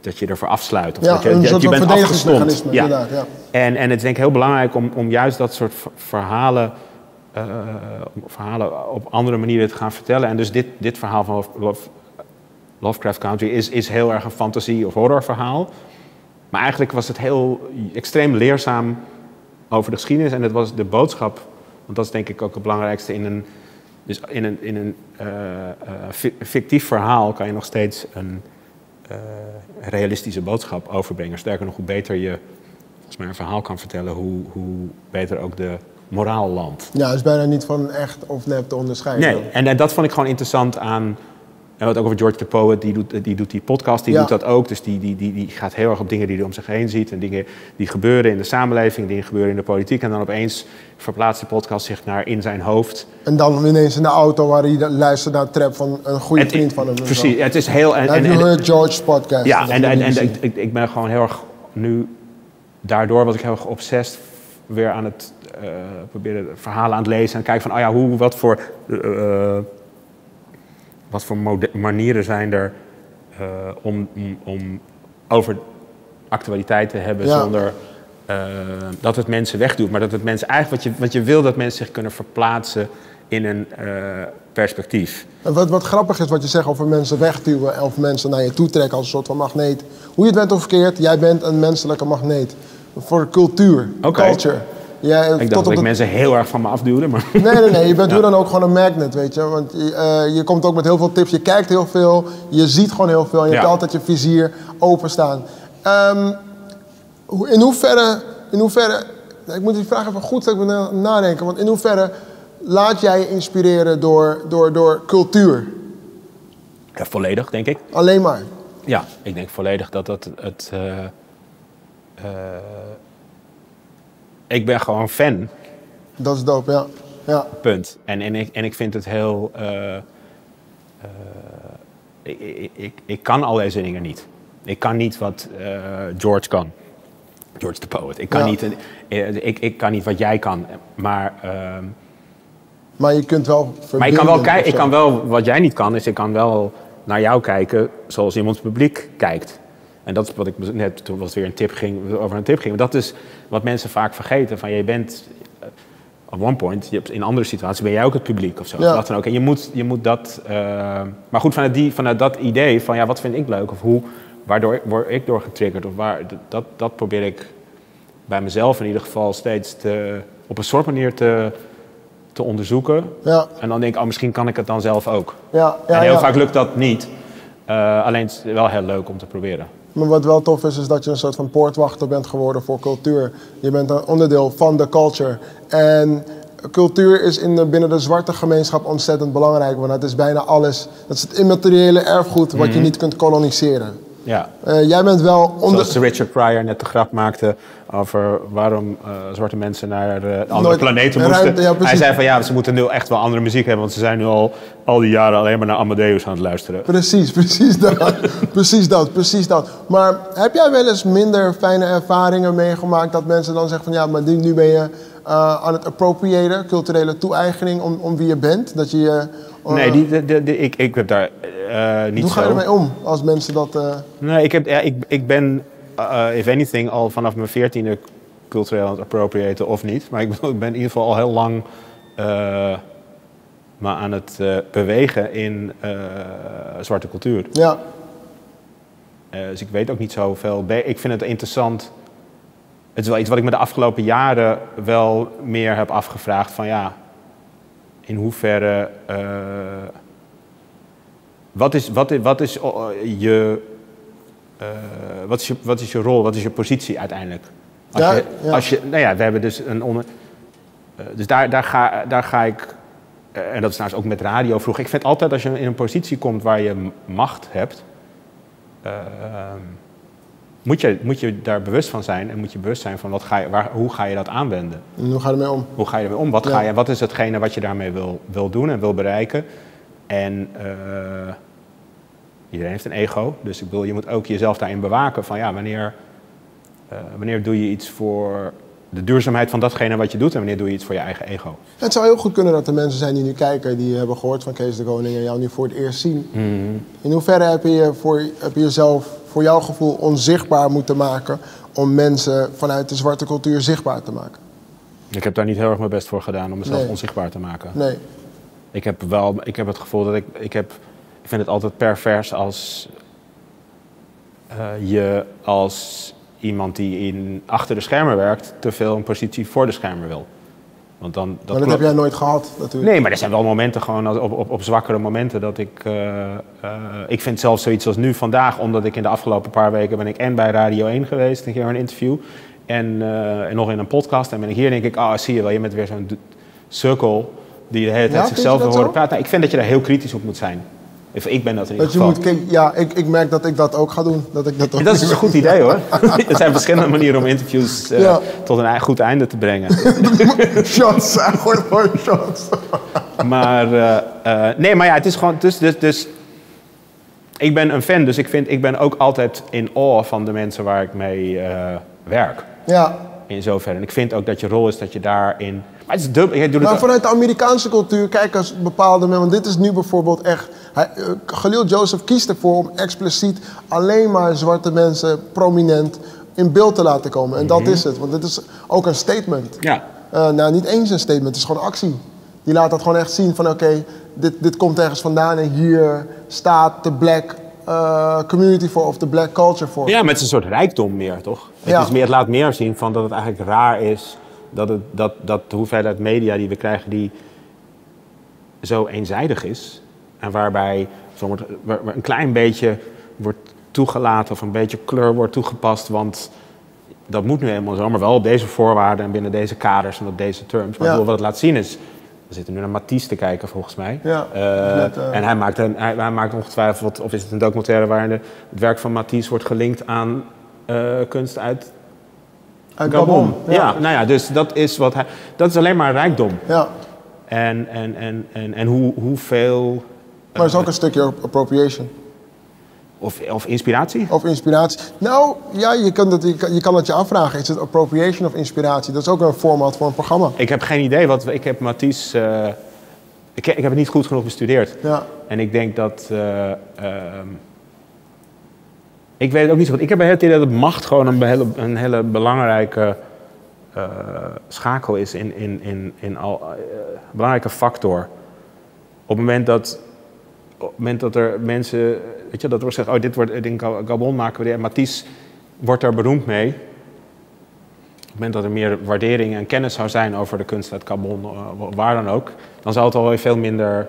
dat je ervoor afsluit. Of ja, dat je, dat je bent afgestompt. Ja. Ja. En, en het is denk ik heel belangrijk om, om juist dat soort verhalen... Uh, verhalen op andere manieren te gaan vertellen. En dus dit, dit verhaal van Love, Lovecraft Country is, is heel erg een fantasie- of horrorverhaal. Maar eigenlijk was het heel extreem leerzaam over de geschiedenis. En het was de boodschap, want dat is denk ik ook het belangrijkste. In een, dus in een, in een uh, uh, fictief verhaal kan je nog steeds een uh, realistische boodschap overbrengen. Sterker nog, hoe beter je als maar een verhaal kan vertellen, hoe, hoe beter ook de... moraal land. Ja, dus bijna niet van echt of nep te onderscheiden. Nee, en, en dat vond ik gewoon interessant aan... En wat ook over George the Poet, die doet die, doet die podcast, die ja. doet dat ook. Dus die, die, die, die gaat heel erg op dingen die hij om zich heen ziet. En dingen die gebeuren in de samenleving, dingen gebeuren in de politiek. En dan opeens verplaatst de podcast zich naar in zijn hoofd. En dan ineens in de auto waar hij luistert naar het trap van een goede het, vriend van hem. Precies, het is heel... En, en, en, en George's podcast. Ja, en, en, en ik, ik, ik ben gewoon heel erg nu... Daardoor was ik heel erg obsessed weer aan het... Uh, proberen verhalen aan het lezen en kijken van, ah ja, hoe, wat voor, uh, wat voor manieren zijn er uh, om, om, om over actualiteit te hebben ja. zonder uh, dat het mensen wegdoet. Maar dat het mensen eigenlijk, wat je, wat je wil, dat mensen zich kunnen verplaatsen in een uh, perspectief. Wat, wat grappig is wat je zegt over mensen wegduwen of mensen naar je toe trekken als een soort van magneet. Hoe je het bent of verkeerd, jij bent een menselijke magneet voor cultuur, okay. culture. Ja, ik dacht dat ik de... mensen heel erg van me afduwde, maar... Nee, nee, nee. Je bent ja. hoe dan ook gewoon een magnet, weet je. Want uh, je komt ook met heel veel tips. Je kijkt heel veel. Je ziet gewoon heel veel. En je ja. hebt altijd je vizier openstaan. Um, in hoeverre... In hoeverre ik moet die vraag even goed nadenken. Want in hoeverre laat jij je inspireren door, door, door cultuur? Ja, volledig, denk ik. Alleen maar? Ja, ik denk volledig dat dat het... Uh, uh, Ik ben gewoon fan. Dat is dope, ja. ja. Punt. En, en, ik, en ik vind het heel... Uh, uh, ik, ik, ik kan al deze dingen niet. Ik kan niet wat uh, George kan. George the Poet. Ik kan, ja. niet, ik, ik kan niet wat jij kan. Maar... Uh, maar je kunt wel... Maar ik kan wel, kijk, ik kan wel... Wat jij niet kan, is ik kan wel naar jou kijken zoals iemands publiek kijkt. En dat is wat ik net, toen was weer een tip ging, over een tip ging. Maar dat is wat mensen vaak vergeten. Van, je bent, op one point, je hebt, in andere situaties ben jij ook het publiek of zo. Ja. Dat dan ook. En je moet, je moet dat... Uh, maar goed, vanuit, die, vanuit dat idee van, ja, wat vind ik leuk? Of hoe, waardoor word ik door getriggerd? Of waar, dat, dat probeer ik bij mezelf in ieder geval steeds te, op een soort manier te... te onderzoeken. Ja. En dan denk ik, oh, misschien kan ik het dan zelf ook. Ja, ja, en heel ja. vaak lukt dat niet. Uh, alleen het is wel heel leuk om te proberen. Maar wat wel tof is, is dat je een soort van poortwachter bent geworden voor cultuur. Je bent een onderdeel van de culture. En cultuur is in de, binnen de zwarte gemeenschap ontzettend belangrijk. Want het is bijna alles. Dat is het immateriële erfgoed wat je niet kunt koloniseren. Ja. Uh, jij bent wel onder... Zoals Richard Pryor net de grap maakte over waarom uh, zwarte mensen naar uh, andere Nooit planeten moesten. Ruimte, ja, Hij zei van ja, ze moeten nu echt wel andere muziek hebben, want ze zijn nu al, al die jaren alleen maar naar Amadeus aan het luisteren. Precies, precies dat. precies dat, precies dat. Maar heb jij wel eens minder fijne ervaringen meegemaakt dat mensen dan zeggen van ja, maar nu ben je uh, aan het appropriëren, culturele toe-eigening om, om wie je bent? Dat je je... Uh, nee, die, de, de, de, ik, ik heb daar... Uh, niet Hoe ga je ermee om als mensen dat... Uh... Nee, ik, heb, ja, ik, ik ben, uh, if anything, al vanaf mijn veertiende cultureel aan het appropriëren of niet. Maar ik, bedoel, ik ben in ieder geval al heel lang uh, maar aan het uh, bewegen in uh, zwarte cultuur. Ja. Uh, dus ik weet ook niet zoveel. Ik vind het interessant. Het is wel iets wat ik me de afgelopen jaren wel meer heb afgevraagd. Van ja, in hoeverre... Uh, Wat is, wat, is, wat, is, uh, je, uh, wat, is je, wat is je rol, wat is je positie uiteindelijk? Als ja, je, ja. Als je, nou ja, we hebben dus een onder... Uh, dus daar, daar, ga, daar ga ik... Uh, en dat is trouwens ook met radio vroeg. Ik vind altijd als je in een positie komt waar je macht hebt... Uh, moet, je, moet je daar bewust van zijn en moet je bewust zijn van wat ga je, waar, hoe ga je dat aanwenden? En hoe ga je ermee om? Hoe ga je ermee om? Wat, ja. ga je, wat is hetgene wat je daarmee wil, wil doen en wil bereiken? En uh, iedereen heeft een ego, dus ik bedoel, je moet ook jezelf daarin bewaken van ja, wanneer, uh, wanneer doe je iets voor de duurzaamheid van datgene wat je doet en wanneer doe je iets voor je eigen ego. Het zou heel goed kunnen dat er mensen zijn die nu kijken, die hebben gehoord van Kees de Koning en jou nu voor het eerst zien. Mm. In hoeverre heb je, voor, heb je jezelf voor jouw gevoel onzichtbaar moeten maken om mensen vanuit de zwarte cultuur zichtbaar te maken? Ik heb daar niet heel erg mijn best voor gedaan om mezelf nee. onzichtbaar te maken. Nee. Ik heb wel, ik heb het gevoel dat ik, ik heb, ik vind het altijd pervers als uh, je als iemand die in, achter de schermen werkt, te veel een positie voor de schermen wil. Want dan, dat maar dat heb jij nooit gehad natuurlijk. Nee, maar er zijn wel momenten, gewoon op, op, op zwakkere momenten, dat ik, uh, uh, ik vind zelfs zoiets als nu vandaag, omdat ik in de afgelopen paar weken ben ik en bij Radio één geweest, een keer een interview, en, uh, en nog in een podcast, en ben ik hier denk ik, ah, zie je wel, je bent weer zo'n sukkel. Die de hele tijd ja, zichzelf wil horen praten. Nou, ik vind dat je daar heel kritisch op moet zijn. Ik ben dat in ieder geval. Je moet, ja, ik, ik merk dat ik dat ook ga doen. Dat, ik dat, ook dat is een goed doen. idee hoor. Er zijn verschillende manieren om interviews uh, ja. tot een goed einde te brengen. Shots, gewoon voor shots. Maar, uh, uh, nee, maar ja, het is gewoon... Dus, dus, dus, ik ben een fan, dus ik, vind, ik ben ook altijd in awe van de mensen waar ik mee uh, werk. Ja. In zoverre. En ik vind ook dat je rol is dat je daarin... Maar, het is dubbel. Ik doe maar het vanuit de Amerikaanse cultuur, kijk als bepaalde mensen, want dit is nu bijvoorbeeld echt... Hij, uh, Kahlil Joseph kiest ervoor om expliciet alleen maar zwarte mensen prominent in beeld te laten komen. En mm-hmm. dat is het, want dit is ook een statement. Ja. Uh, nou, niet eens een statement, het is gewoon actie. Die laat dat gewoon echt zien van oké, okay, dit, dit komt ergens vandaan en hier staat de black uh, community voor of de black culture voor. Ja, maar het is een soort rijkdom meer, toch? Ja. Het, is meer, het laat meer zien van dat het eigenlijk raar is... Dat, het, dat, dat de hoeveelheid media die we krijgen, die zo eenzijdig is. En waarbij zo wordt, waar, waar een klein beetje wordt toegelaten of een beetje kleur wordt toegepast. Want dat moet nu helemaal zo, maar wel op deze voorwaarden en binnen deze kaders en op deze terms. Maar ja. ik bedoel, wat het laat zien is, we zitten nu naar Matisse te kijken volgens mij. Ja, uh, net, uh... En hij maakt, een, hij, hij maakt ongetwijfeld, of is het een documentaire waarin de, het werk van Matisse wordt gelinkt aan uh, kunst uit... Gabon. Ja. ja, nou ja, dus dat is wat hij... Dat is alleen maar rijkdom. Ja. En, en, en, en, en hoe, hoeveel... Maar het is uh, ook een stukje appropriation. Of, of inspiratie? Of inspiratie. Nou, ja, je kan, dat, je, kan, je kan dat je afvragen. Is het appropriation of inspiratie? Dat is ook een format voor een programma. Ik heb geen idee. Wat, ik heb Matisse... Uh, ik, ik heb het niet goed genoeg bestudeerd. Ja. En ik denk dat... Uh, uh, Ik weet het ook niet zo goed. Ik heb het idee dat macht gewoon een hele, een hele belangrijke uh, schakel is, in, in, in, in al, uh, een belangrijke factor. Op het moment dat, op het moment dat er mensen, weet je, dat wordt gezegd, oh dit wordt, in Gabon maken we dit, en Matisse wordt daar beroemd mee. Op het moment dat er meer waardering en kennis zou zijn over de kunst uit Gabon, uh, waar dan ook, dan zou het alweer veel minder...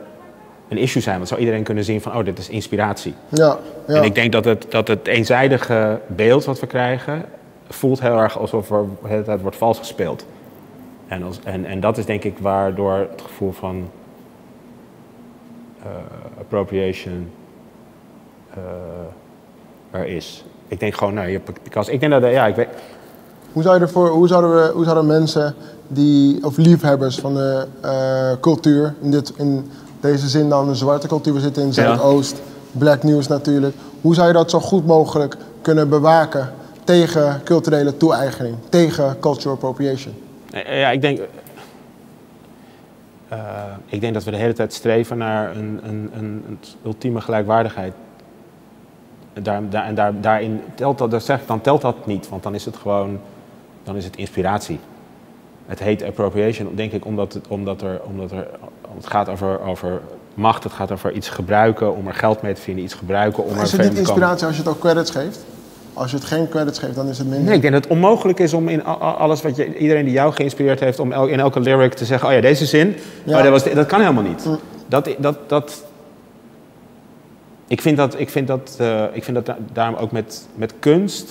een issue zijn, want zou iedereen kunnen zien van, oh, dit is inspiratie. Ja, ja. En ik denk dat het, dat het eenzijdige beeld wat we krijgen, voelt heel erg alsof er de hele tijd wordt vals gespeeld. En, als, en, en dat is denk ik waardoor het gevoel van uh, appropriation, uh, er is. Ik denk gewoon, nou, je hebt Picasso. Ik denk dat, ja, ik weet... Hoe, zou je ervoor, hoe, zouden we, hoe zouden mensen, die, of liefhebbers van de uh, cultuur, in, dit, in deze zin dan de zwarte cultuur, we zitten in Zuidoost, ja. B L K N W S natuurlijk. Hoe zou je dat zo goed mogelijk kunnen bewaken tegen culturele toe-eigening, tegen cultural appropriation? Ja, ik denk... Uh, ik denk dat we de hele tijd streven naar een, een, een, een ultieme gelijkwaardigheid. Daar, daar, en daar, daarin telt dat, daar zeg ik, dan telt dat niet, want dan is het gewoon, dan is het inspiratie. Het heet appropriation, denk ik, omdat het, omdat er, omdat er, het gaat over, over macht, het gaat over iets gebruiken om er geld mee te vinden, iets gebruiken om er... Is het niet inspiratie als je het ook credits geeft? Als je het geen credits geeft, dan is het minder. Nee, ik denk dat het onmogelijk is om in alles wat je, iedereen die jou geïnspireerd heeft, om in elke lyric te zeggen, oh ja, deze zin, ja. Oh, dat, was de, dat kan helemaal niet. Mm. Dat, dat, dat, ik vind dat, ik vind dat, uh, ik vind dat da daarom ook met, met kunst,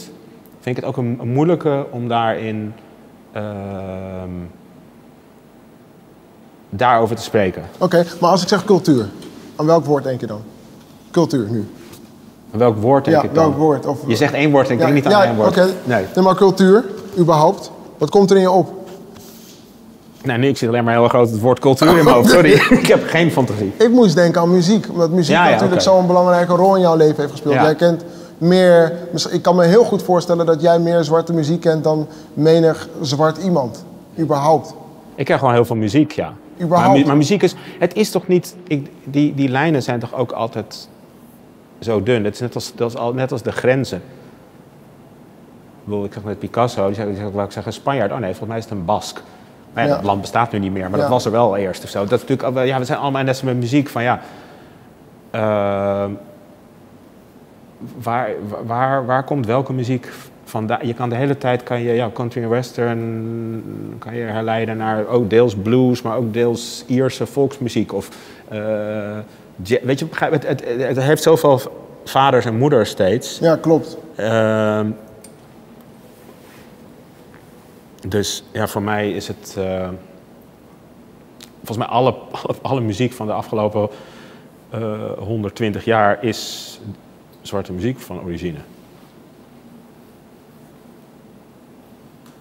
vind ik het ook een, een moeilijke om daarin, uh, daarover te spreken. Oké, okay, maar als ik zeg cultuur, aan welk woord denk je dan? Cultuur nu. Welk woord denk ja, ik dan? Welk woord, of... Je zegt één woord en ik ja, denk niet ja, aan één woord. Okay. Nee. Nee, maar cultuur, überhaupt, wat komt er in je op? Nou, nu ik zie alleen maar heel groot het woord cultuur in mijn hoofd. Sorry, ik heb geen fantasie. Ik moest denken aan muziek, omdat muziek ja, ja, natuurlijk okay. zo'n belangrijke rol in jouw leven heeft gespeeld. Ja. Jij kent meer, ik kan me heel goed voorstellen dat jij meer zwarte muziek kent dan menig zwart iemand, überhaupt. Ik ken gewoon heel veel muziek, ja. Überhaupt. Maar, maar muziek is, het is toch niet, ik, die, die lijnen zijn toch ook altijd... zo dun. Dat is net als, dat is al, net als de grenzen. Ik bedoel, ik zeg met Picasso, die zei, wou ik zeggen Spanjaard. Oh nee, volgens mij is het een Bask. Maar ja, ja. Dat land bestaat nu niet meer, maar ja. dat was er wel eerst of zo. Dat is natuurlijk, ja, we zijn allemaal net zo met muziek van ja. Uh, waar, waar, waar komt welke muziek vandaan? Je kan de hele tijd, kan je ja, country en western, kan je herleiden naar ook deels blues, maar ook deels Ierse volksmuziek of... Uh, Ja, weet je, het, het, het heeft zoveel vaders en moeders steeds. Ja, klopt. Uh, dus ja, voor mij is het... Uh, volgens mij alle, alle, alle muziek van de afgelopen uh, honderdtwintig jaar is zwarte muziek van origine.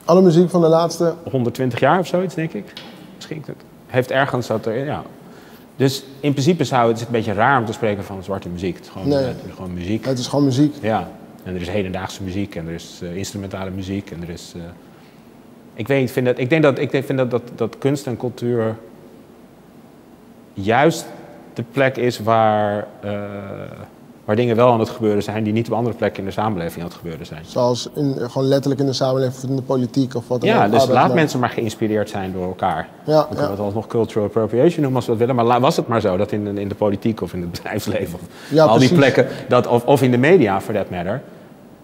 Alle muziek van de laatste... honderdtwintig jaar of zoiets, denk ik. Misschien heeft ergens dat er... Ja. Dus in principe zou het, is het een beetje raar om te spreken van zwarte muziek. Het is gewoon, nee, het is gewoon muziek. Het is gewoon muziek. Ja. En er is hedendaagse muziek en er is uh, instrumentale muziek en er is... Uh... Ik weet, vind dat, ik denk, dat, ik vind dat, dat, dat kunst en cultuur juist de plek is waar, uh, waar dingen wel aan het gebeuren zijn die niet op andere plekken in de samenleving aan het gebeuren zijn. Zoals in, gewoon letterlijk in de samenleving of in de politiek of wat dan ook. Ja, dus laat mensen maar geïnspireerd zijn door elkaar. Ja, we kunnen ja. het alsnog cultural appropriation noemen als we dat willen, maar was het maar zo dat in, in de politiek of in het bedrijfsleven of ja, al die plekken, dat, of, of in de media for that matter,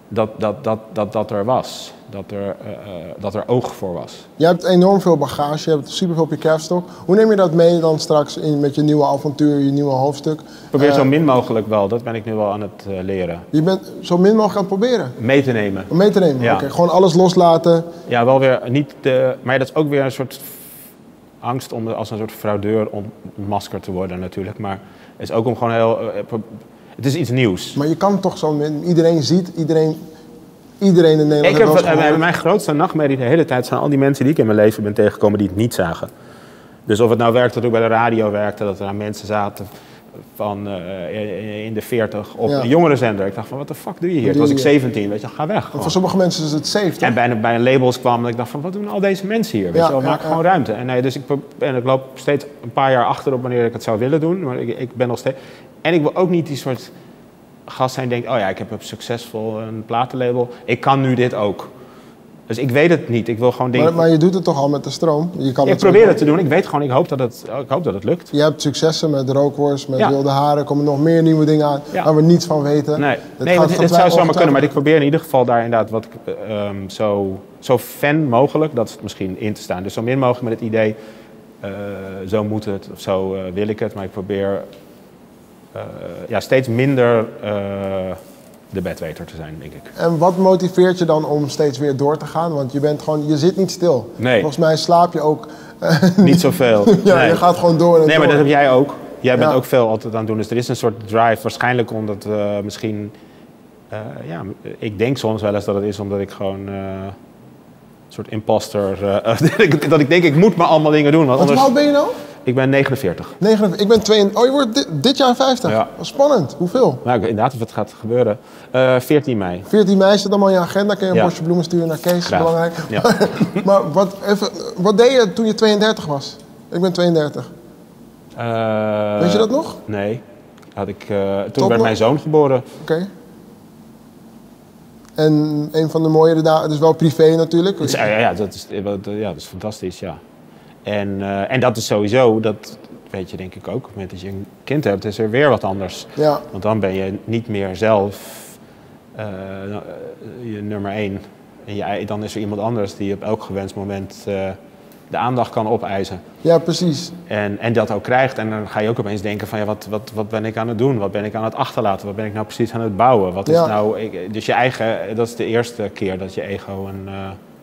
dat, dat, dat, dat, dat er was. Dat er, uh, dat er oog voor was. Je hebt enorm veel bagage, je hebt superveel op je kerfstok. Hoe neem je dat mee dan straks in, met je nieuwe avontuur, je nieuwe hoofdstuk? Probeer uh, zo min mogelijk wel, dat ben ik nu wel aan het uh, leren. Je bent zo min mogelijk aan het proberen? Mee te nemen. Om mee te nemen, ja. Oké. Okay. Gewoon alles loslaten? Ja, wel weer niet de... Maar dat is ook weer een soort angst om als een soort fraudeur ontmaskerd te worden natuurlijk. Maar het is ook om gewoon heel... Uh, het is iets nieuws. Maar je kan toch zo min... Iedereen ziet, iedereen... Iedereen in Nederland ik heeft heb, wel mijn, mijn grootste nachtmerrie de hele tijd zijn al die mensen die ik in mijn leven ben tegengekomen die het niet zagen. Dus of het nou werkte dat ik bij de radio werkte, dat er aan mensen zaten van uh, in de veertig op ja. een jongerenzender. Ik dacht van, wat de fuck doe je hier? Toen was ik zeventien, weet je, ga weg. Voor sommige mensen is het safe, toch? En bij, bij labels kwam dat ik dacht van, wat doen al deze mensen hier? Weet ja, je wel, ja, maak ja. gewoon ruimte. En, nee, dus ik, en ik loop steeds een paar jaar achter op wanneer ik het zou willen doen, maar ik, ik ben nog steeds... En ik wil ook niet die soort... gast zijn denkt, oh ja, ik heb een succesvol een platenlabel, ik kan nu dit ook. Dus ik weet het niet, ik wil gewoon dingen... Maar, maar je doet het toch al met de stroom? Je kan ik het probeer het te doen, ik weet gewoon, ik hoop dat het, ik hoop dat het lukt. Je hebt successen met rookworst, met ja. wilde haren, er komen nog meer nieuwe dingen aan ja. waar we niets van weten. Nee, dat nee, gaat, nee dit zou zomaar kunnen, maar ik probeer in ieder geval daar inderdaad wat um, zo, zo fan mogelijk, dat is het misschien in te staan. Dus zo min mogelijk met het idee, uh, zo moet het of zo uh, wil ik het, maar ik probeer... Uh, ja, steeds minder uh, de bedweter te zijn, denk ik. En wat motiveert je dan om steeds weer door te gaan? Want je bent gewoon, je zit niet stil. Nee. Volgens mij slaap je ook... Uh, niet zoveel. ja, nee. Je gaat gewoon door en Nee, door. Maar dat heb jij ook. Jij bent ja. ook veel altijd aan het doen. Dus er is een soort drive, waarschijnlijk omdat we misschien uh, ja, ik denk soms wel eens dat het is omdat ik gewoon... Uh, een soort imposter... Uh, dat ik denk, ik moet maar allemaal dingen doen. Want anders... Hoe oud ben je nou? Ik ben negenenveertig. negenenveertig. Ik ben tweeënveertig. Oh, je wordt dit, dit jaar vijftig. Ja. Spannend. Hoeveel? Nou, inderdaad, of het gaat gebeuren. Uh, veertien mei. veertien mei zit allemaal in je agenda. Kun je een ja. bosje bloemen sturen naar Kees. Graag. Belangrijk. Ja. Maar wat, even, wat deed je toen je tweeëndertig was? Ik ben tweeëndertig. Uh, Weet je dat nog? Nee. Had ik, uh, toen werd mijn zoon geboren. Oké. Okay. En een van de mooiere dagen, dus wel privé natuurlijk. Dus, ja, ja, dat is, ja, dat is fantastisch, ja. En, uh, en dat is sowieso, dat weet je denk ik ook, op het moment dat je een kind hebt, is er weer wat anders. Ja. Want dan ben je niet meer zelf uh, je nummer één. En je, dan is er iemand anders die op elk gewenst moment uh, de aandacht kan opeisen. Ja, precies. En, en dat ook krijgt. En dan ga je ook opeens denken van, ja, wat, wat, wat ben ik aan het doen? Wat ben ik aan het achterlaten? Wat ben ik nou precies aan het bouwen? Wat is ja. nou, ik, dus je eigen, dat is de eerste keer dat je ego een... Uh,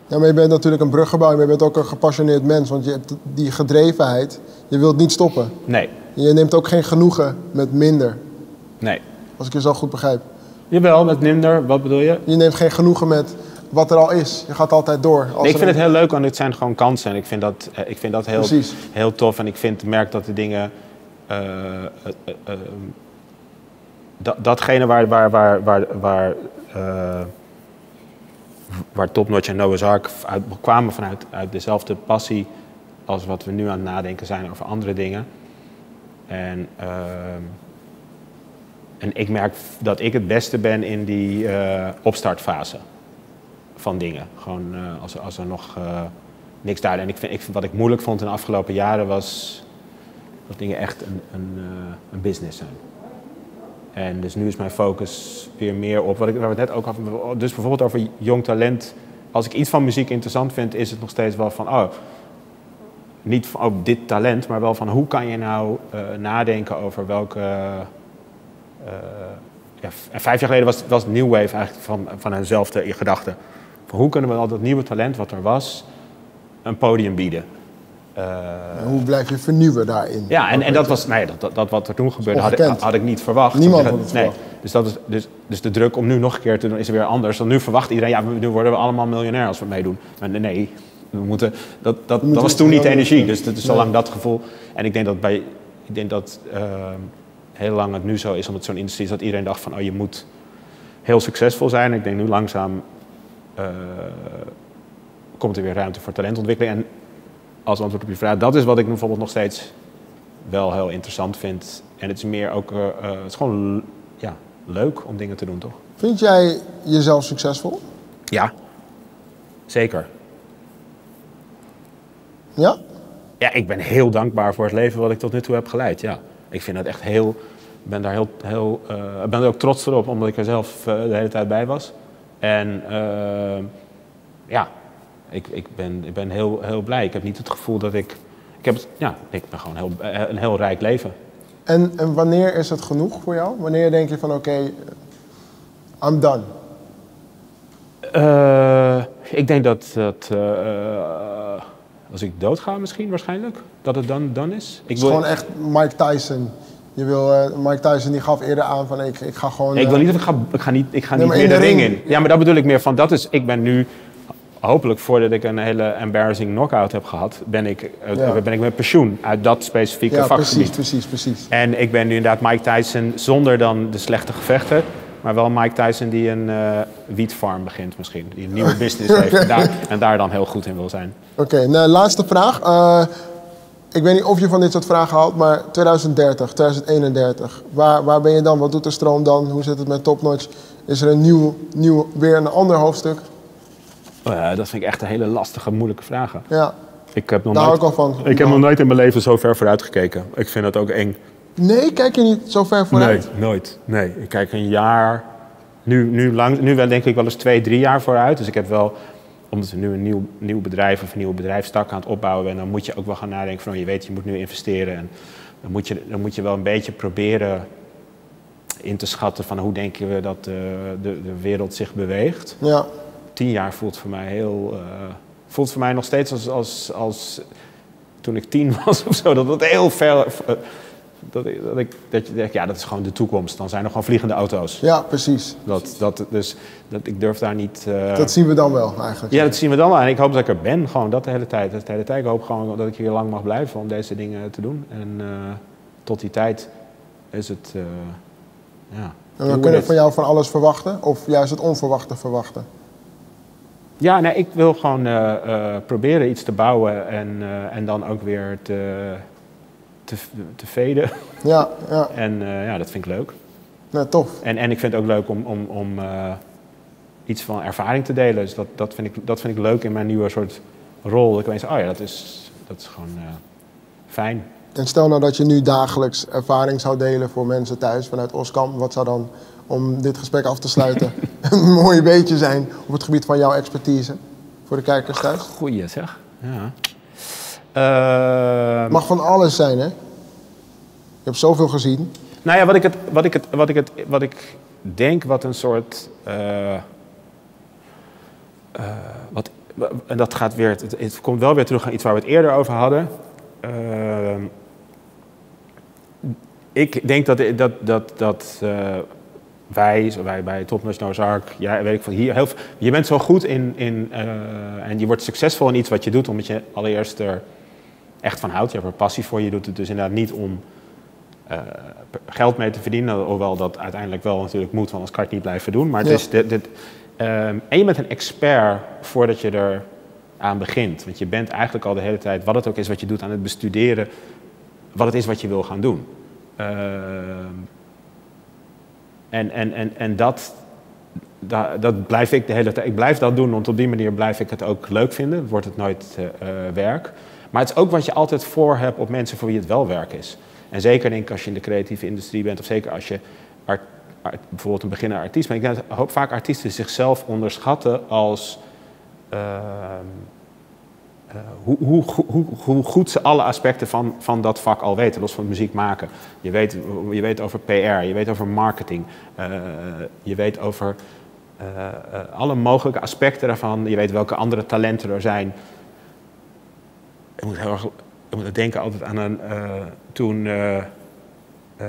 Ja, maar je bent natuurlijk een bruggebouw, maar je bent ook een gepassioneerd mens. Want je hebt die gedrevenheid, je wilt niet stoppen. Nee. En je neemt ook geen genoegen met minder. Nee. Als ik je zo goed begrijp. Jawel, met minder, wat bedoel je? Je neemt geen genoegen met wat er al is. Je gaat altijd door. Als nee, ik vind een... het heel leuk, want het zijn gewoon kansen. En ik vind dat, ik vind dat heel, heel tof. En ik vind, merk dat de dingen... Uh, uh, uh, dat, datgene waar... waar, waar, waar, waar uh, waar Topnotch en Noah's Ark uit, kwamen vanuit uit dezelfde passie als wat we nu aan het nadenken zijn over andere dingen. En, uh, en ik merk dat ik het beste ben in die uh, opstartfase van dingen. Gewoon uh, als, als er nog uh, niks duidelijk is. En ik vind, ik vind, wat ik moeilijk vond in de afgelopen jaren was dat dingen echt een, een, uh, een business zijn. En dus nu is mijn focus weer meer op, wat ik, waar we het net ook hadden, dus bijvoorbeeld over jong talent. Als ik iets van muziek interessant vind, is het nog steeds wel van, oh, niet van oh, dit talent, maar wel van hoe kan je nou uh, nadenken over welke... Uh, ja, en vijf jaar geleden was, was New Wave eigenlijk van, van henzelfde gedachte. Van hoe kunnen we al dat nieuwe talent wat er was, een podium bieden? Uh, hoe blijf je vernieuwen daarin? Ja, en, en dat was, nee, dat, dat, dat wat er toen gebeurde had ik, had ik niet verwacht. Niemand had het verwacht. Nee. Dus, dat is, dus, dus de druk om nu nog een keer te doen is weer anders. Want nu verwacht iedereen, ja, nu worden we allemaal miljonair als we meedoen. Maar nee, we moeten, dat, dat, we dat was toen niet de energie. Dus dat is nee. al lang dat gevoel. En ik denk dat, bij, ik denk dat uh, heel lang het nu zo is, omdat zo'n industrie is dat iedereen dacht van, oh, je moet heel succesvol zijn. Ik denk nu langzaam uh, komt er weer ruimte voor talentontwikkeling. En, als antwoord op je vraag. Dat is wat ik bijvoorbeeld nog steeds wel heel interessant vind. En het is meer ook, uh, uh, het is gewoon ja, leuk om dingen te doen, toch? Vind jij jezelf succesvol? Ja, zeker. Ja? Ja, ik ben heel dankbaar voor het leven wat ik tot nu toe heb geleid, ja. Ik vind dat echt heel, ben daar heel, heel, uh, ben er ook trots op, omdat ik er zelf uh, de hele tijd bij was. En uh, ja... Ik, ik ben, ik ben heel, heel blij. Ik heb niet het gevoel dat ik... Ik, heb het, ja, ik ben gewoon heel, een heel rijk leven. En, en wanneer is het genoeg voor jou? Wanneer denk je van oké, okay, I'm done? Uh, ik denk dat, dat uh, als ik doodga misschien waarschijnlijk, dat het dan done is. Ik het is wil... gewoon echt Mike Tyson. Je wil, uh, Mike Tyson die gaf eerder aan van ik, ik ga gewoon... Nee, ik wil niet dat ik ga, ik ga niet, ik ga nee, niet meer de ring in. Ja, maar dat bedoel ik meer van dat is... Ik ben nu... Hopelijk voordat ik een hele embarrassing knockout heb gehad, ben ik, ja. ben ik met pensioen uit dat specifieke ja, vakgebied. Precies, precies, precies. En ik ben nu inderdaad Mike Tyson zonder dan de slechte gevechten, maar wel Mike Tyson die een uh, wietfarm begint misschien, die een nieuwe business okay. heeft en daar, en daar dan heel goed in wil zijn. Oké, okay, nou, laatste vraag. Uh, ik weet niet of je van dit soort vragen houdt, maar twintig dertig, twintig eenendertig, waar, waar ben je dan? Wat doet de stroom dan? Hoe zit het met Topnotch? Is er een nieuw, nieuw weer een ander hoofdstuk? Uh, dat vind ik echt een hele lastige, moeilijke vragen. Ja. Ik heb nog daar nooit, hou ik al van. Ik heb nog nooit in mijn leven zo ver vooruit gekeken. Ik vind dat ook eng. Nee, kijk je niet zo ver vooruit? Nee, nooit. Nee, ik kijk een jaar... Nu, nu, lang, nu denk ik wel eens twee, drie jaar vooruit. Dus ik heb wel... Omdat we nu een nieuw, nieuw bedrijf of een nieuwe bedrijfstak aan het opbouwen zijn... dan moet je ook wel gaan nadenken van... Oh, je weet, je moet nu investeren. En dan, moet je, dan moet je wel een beetje proberen in te schatten... van hoe denken we dat de, de, de wereld zich beweegt. Ja. Tien jaar voelt voor mij heel... Uh, voelt voor mij nog steeds als, als, als toen ik tien was of zo. Dat het heel ver, Dat, dat, ik, dat je denkt, ja, dat is gewoon de toekomst. Dan zijn er gewoon vliegende auto's. Ja, precies. Dat, dat, dus dat, ik durf daar niet... Uh... Dat zien we dan wel, eigenlijk. Ja, dat zien we dan wel. En ik hoop dat ik er ben, gewoon dat de hele tijd. Dat de hele tijd. Ik hoop gewoon dat ik hier lang mag blijven om deze dingen te doen. En uh, tot die tijd is het... Uh, ja. En we kunnen van jou van alles verwachten? Of juist het onverwachte verwachten? Ja, nee, ik wil gewoon uh, uh, proberen iets te bouwen en, uh, en dan ook weer te... Te, te veden. Ja, ja. En uh, ja, dat vind ik leuk. Ja, tof. En, en ik vind het ook leuk om, om, om uh, iets van ervaring te delen. Dus dat, dat, vind ik, dat vind ik leuk in mijn nieuwe soort rol. Dat ik ineens, oh ja, dat is, dat is gewoon uh, fijn. En stel nou dat je nu dagelijks ervaring zou delen voor mensen thuis vanuit OSCAM. Wat zou dan, om dit gesprek af te sluiten, een mooi beetje zijn op het gebied van jouw expertise voor de kijkers thuis? Goeie zeg, ja. Het uh, mag van alles zijn, hè? Je hebt zoveel gezien. Nou ja, wat ik, het, wat ik, het, wat ik, het, wat ik denk, wat een soort... Uh, uh, wat, en dat gaat weer... Het, het komt wel weer terug aan iets waar we het eerder over hadden. Uh, ik denk dat, dat, dat, dat uh, wij, wij bij Topnotch, Noah's Ark... Ja, weet ik veel, hier, heel, je bent zo goed in... in uh, en je wordt succesvol in iets wat je doet, omdat je allereerst er... echt van houdt. Je hebt er passie voor. Je doet het dus inderdaad niet om uh, geld mee te verdienen. Hoewel dat uiteindelijk wel natuurlijk moet, want anders kan je het niet blijven doen. Maar het ja. is dit, dit, um, en je bent een expert voordat je er aan begint. Want je bent eigenlijk al de hele tijd, wat het ook is wat je doet, aan het bestuderen. Wat het is wat je wil gaan doen. Uh, en en, en, en dat, dat, dat blijf ik de hele tijd. Ik blijf dat doen, want op die manier blijf ik het ook leuk vinden. Wordt het nooit uh, werk. Maar het is ook wat je altijd voor hebt op mensen voor wie het wel werk is. En zeker denk ik als je in de creatieve industrie bent, of zeker als je art, art, bijvoorbeeld een beginnende artiest bent. Ik denk dat vaak artiesten zichzelf onderschatten als uh, uh, hoe, hoe, hoe, hoe goed ze alle aspecten van, van dat vak al weten. Los van muziek maken. Je weet, je weet over P R, je weet over marketing, uh, je weet over uh, uh, alle mogelijke aspecten daarvan. Je weet welke andere talenten er zijn. Ik moet heel erg ik moet denken altijd aan een uh, toen uh, uh,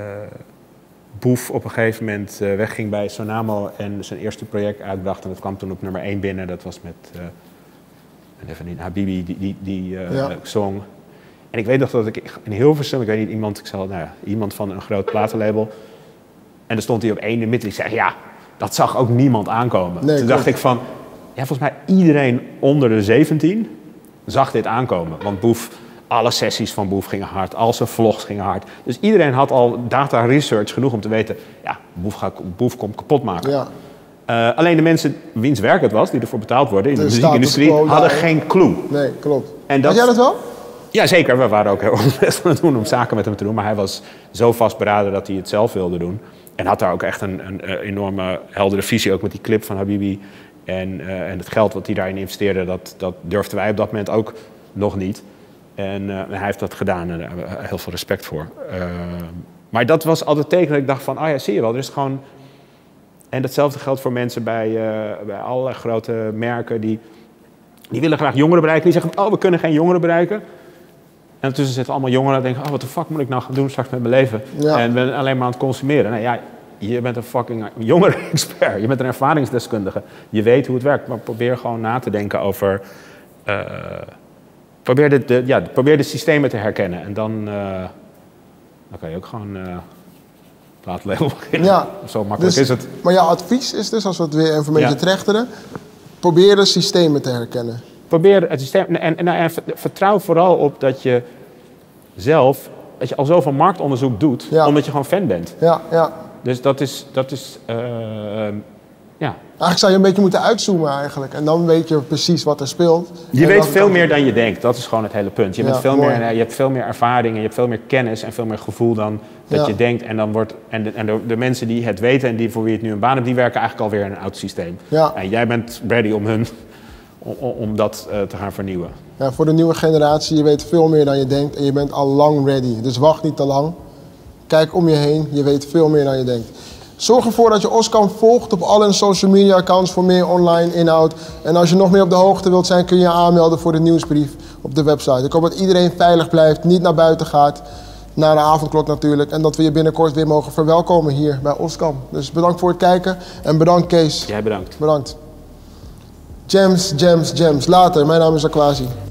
Boef op een gegeven moment uh, wegging bij Sonamo en zijn eerste project uitbracht. En dat kwam toen op nummer één binnen. Dat was met uh, even niet, Habibi, die, die, die uh, ja. song. En ik weet nog dat ik in Hilversum, ik weet niet, iemand, ik zal, nou ja, iemand van een groot platenlabel. En er stond hij op één in midden. Ik zei, ja, dat zag ook niemand aankomen. Nee, toen dacht ik van, ja, volgens mij iedereen onder de zeventien... zag dit aankomen, want Boef, alle sessies van Boef gingen hard, al zijn vlogs gingen hard. Dus iedereen had al data research genoeg om te weten, ja, Boef, ga, Boef komt kapot maken. Ja. Uh, alleen de mensen wiens werk het was, die ervoor betaald worden in de, de muziekindustrie, hadden daar, geen clue. Nee, klopt. En dat, had jij dat wel? Ja, zeker. We waren ook heel best aan het doen om zaken met hem te doen, maar hij was zo vastberaden dat hij het zelf wilde doen. En had daar ook echt een, een, een enorme heldere visie, ook met die clip van Habibi. En, uh, en het geld wat hij daarin investeerde, dat, dat durfden wij op dat moment ook nog niet. En uh, hij heeft dat gedaan en daar hebben we heel veel respect voor. Uh, maar dat was altijd teken dat ik dacht van, ah ja, zie je wel, er is gewoon... En datzelfde geldt voor mensen bij, uh, bij alle grote merken. Die, die willen graag jongeren bereiken. Die zeggen, oh, we kunnen geen jongeren bereiken. En ondertussen zitten allemaal jongeren en denken, oh, wat de fuck moet ik nou gaan doen straks met mijn leven? Ja. En ben alleen maar aan het consumeren. Nou, ja, je bent een fucking jongere-expert. Je bent een ervaringsdeskundige. Je weet hoe het werkt. Maar probeer gewoon na te denken over... Uh, probeer, de, de, ja, probeer de systemen te herkennen. En dan, uh, dan kan je ook gewoon uh, platenlabel beginnen. Ja, zo makkelijk dus, is het. Maar jouw advies is dus, als we het weer even een beetje ja. trechteren... probeer de systemen te herkennen. Probeer het systeem... En, en, en vertrouw vooral op dat je zelf... dat je al zoveel marktonderzoek doet... Ja. Omdat je gewoon fan bent. Ja, ja. Dus dat is, dat is uh, ja. Eigenlijk zou je een beetje moeten uitzoomen eigenlijk. En dan weet je precies wat er speelt. Je en weet veel dan... meer dan je denkt. Dat is gewoon het hele punt. Je, ja, bent veel meer, je hebt veel meer ervaring en je hebt veel meer kennis en veel meer gevoel dan dat ja. je denkt. En, dan wordt, en, de, en de, de mensen die het weten en die voor wie het nu een baan hebben, die werken eigenlijk alweer in een oud systeem. Ja. En jij bent ready om, hun, om, om dat uh, te gaan vernieuwen. Ja, voor de nieuwe generatie, je weet veel meer dan je denkt en je bent al lang ready. Dus wacht niet te lang. Kijk om je heen, je weet veel meer dan je denkt. Zorg ervoor dat je OSCAM volgt op alle social media accounts voor meer online inhoud. En als je nog meer op de hoogte wilt zijn, kun je je aanmelden voor de nieuwsbrief op de website. Ik hoop dat iedereen veilig blijft, niet naar buiten gaat. na de avondklok natuurlijk. En dat we je binnenkort weer mogen verwelkomen hier bij OSCAM. Dus bedankt voor het kijken en bedankt Kees. Jij bedankt. Bedankt. Gems, gems, gems. Later, mijn naam is Akwasi.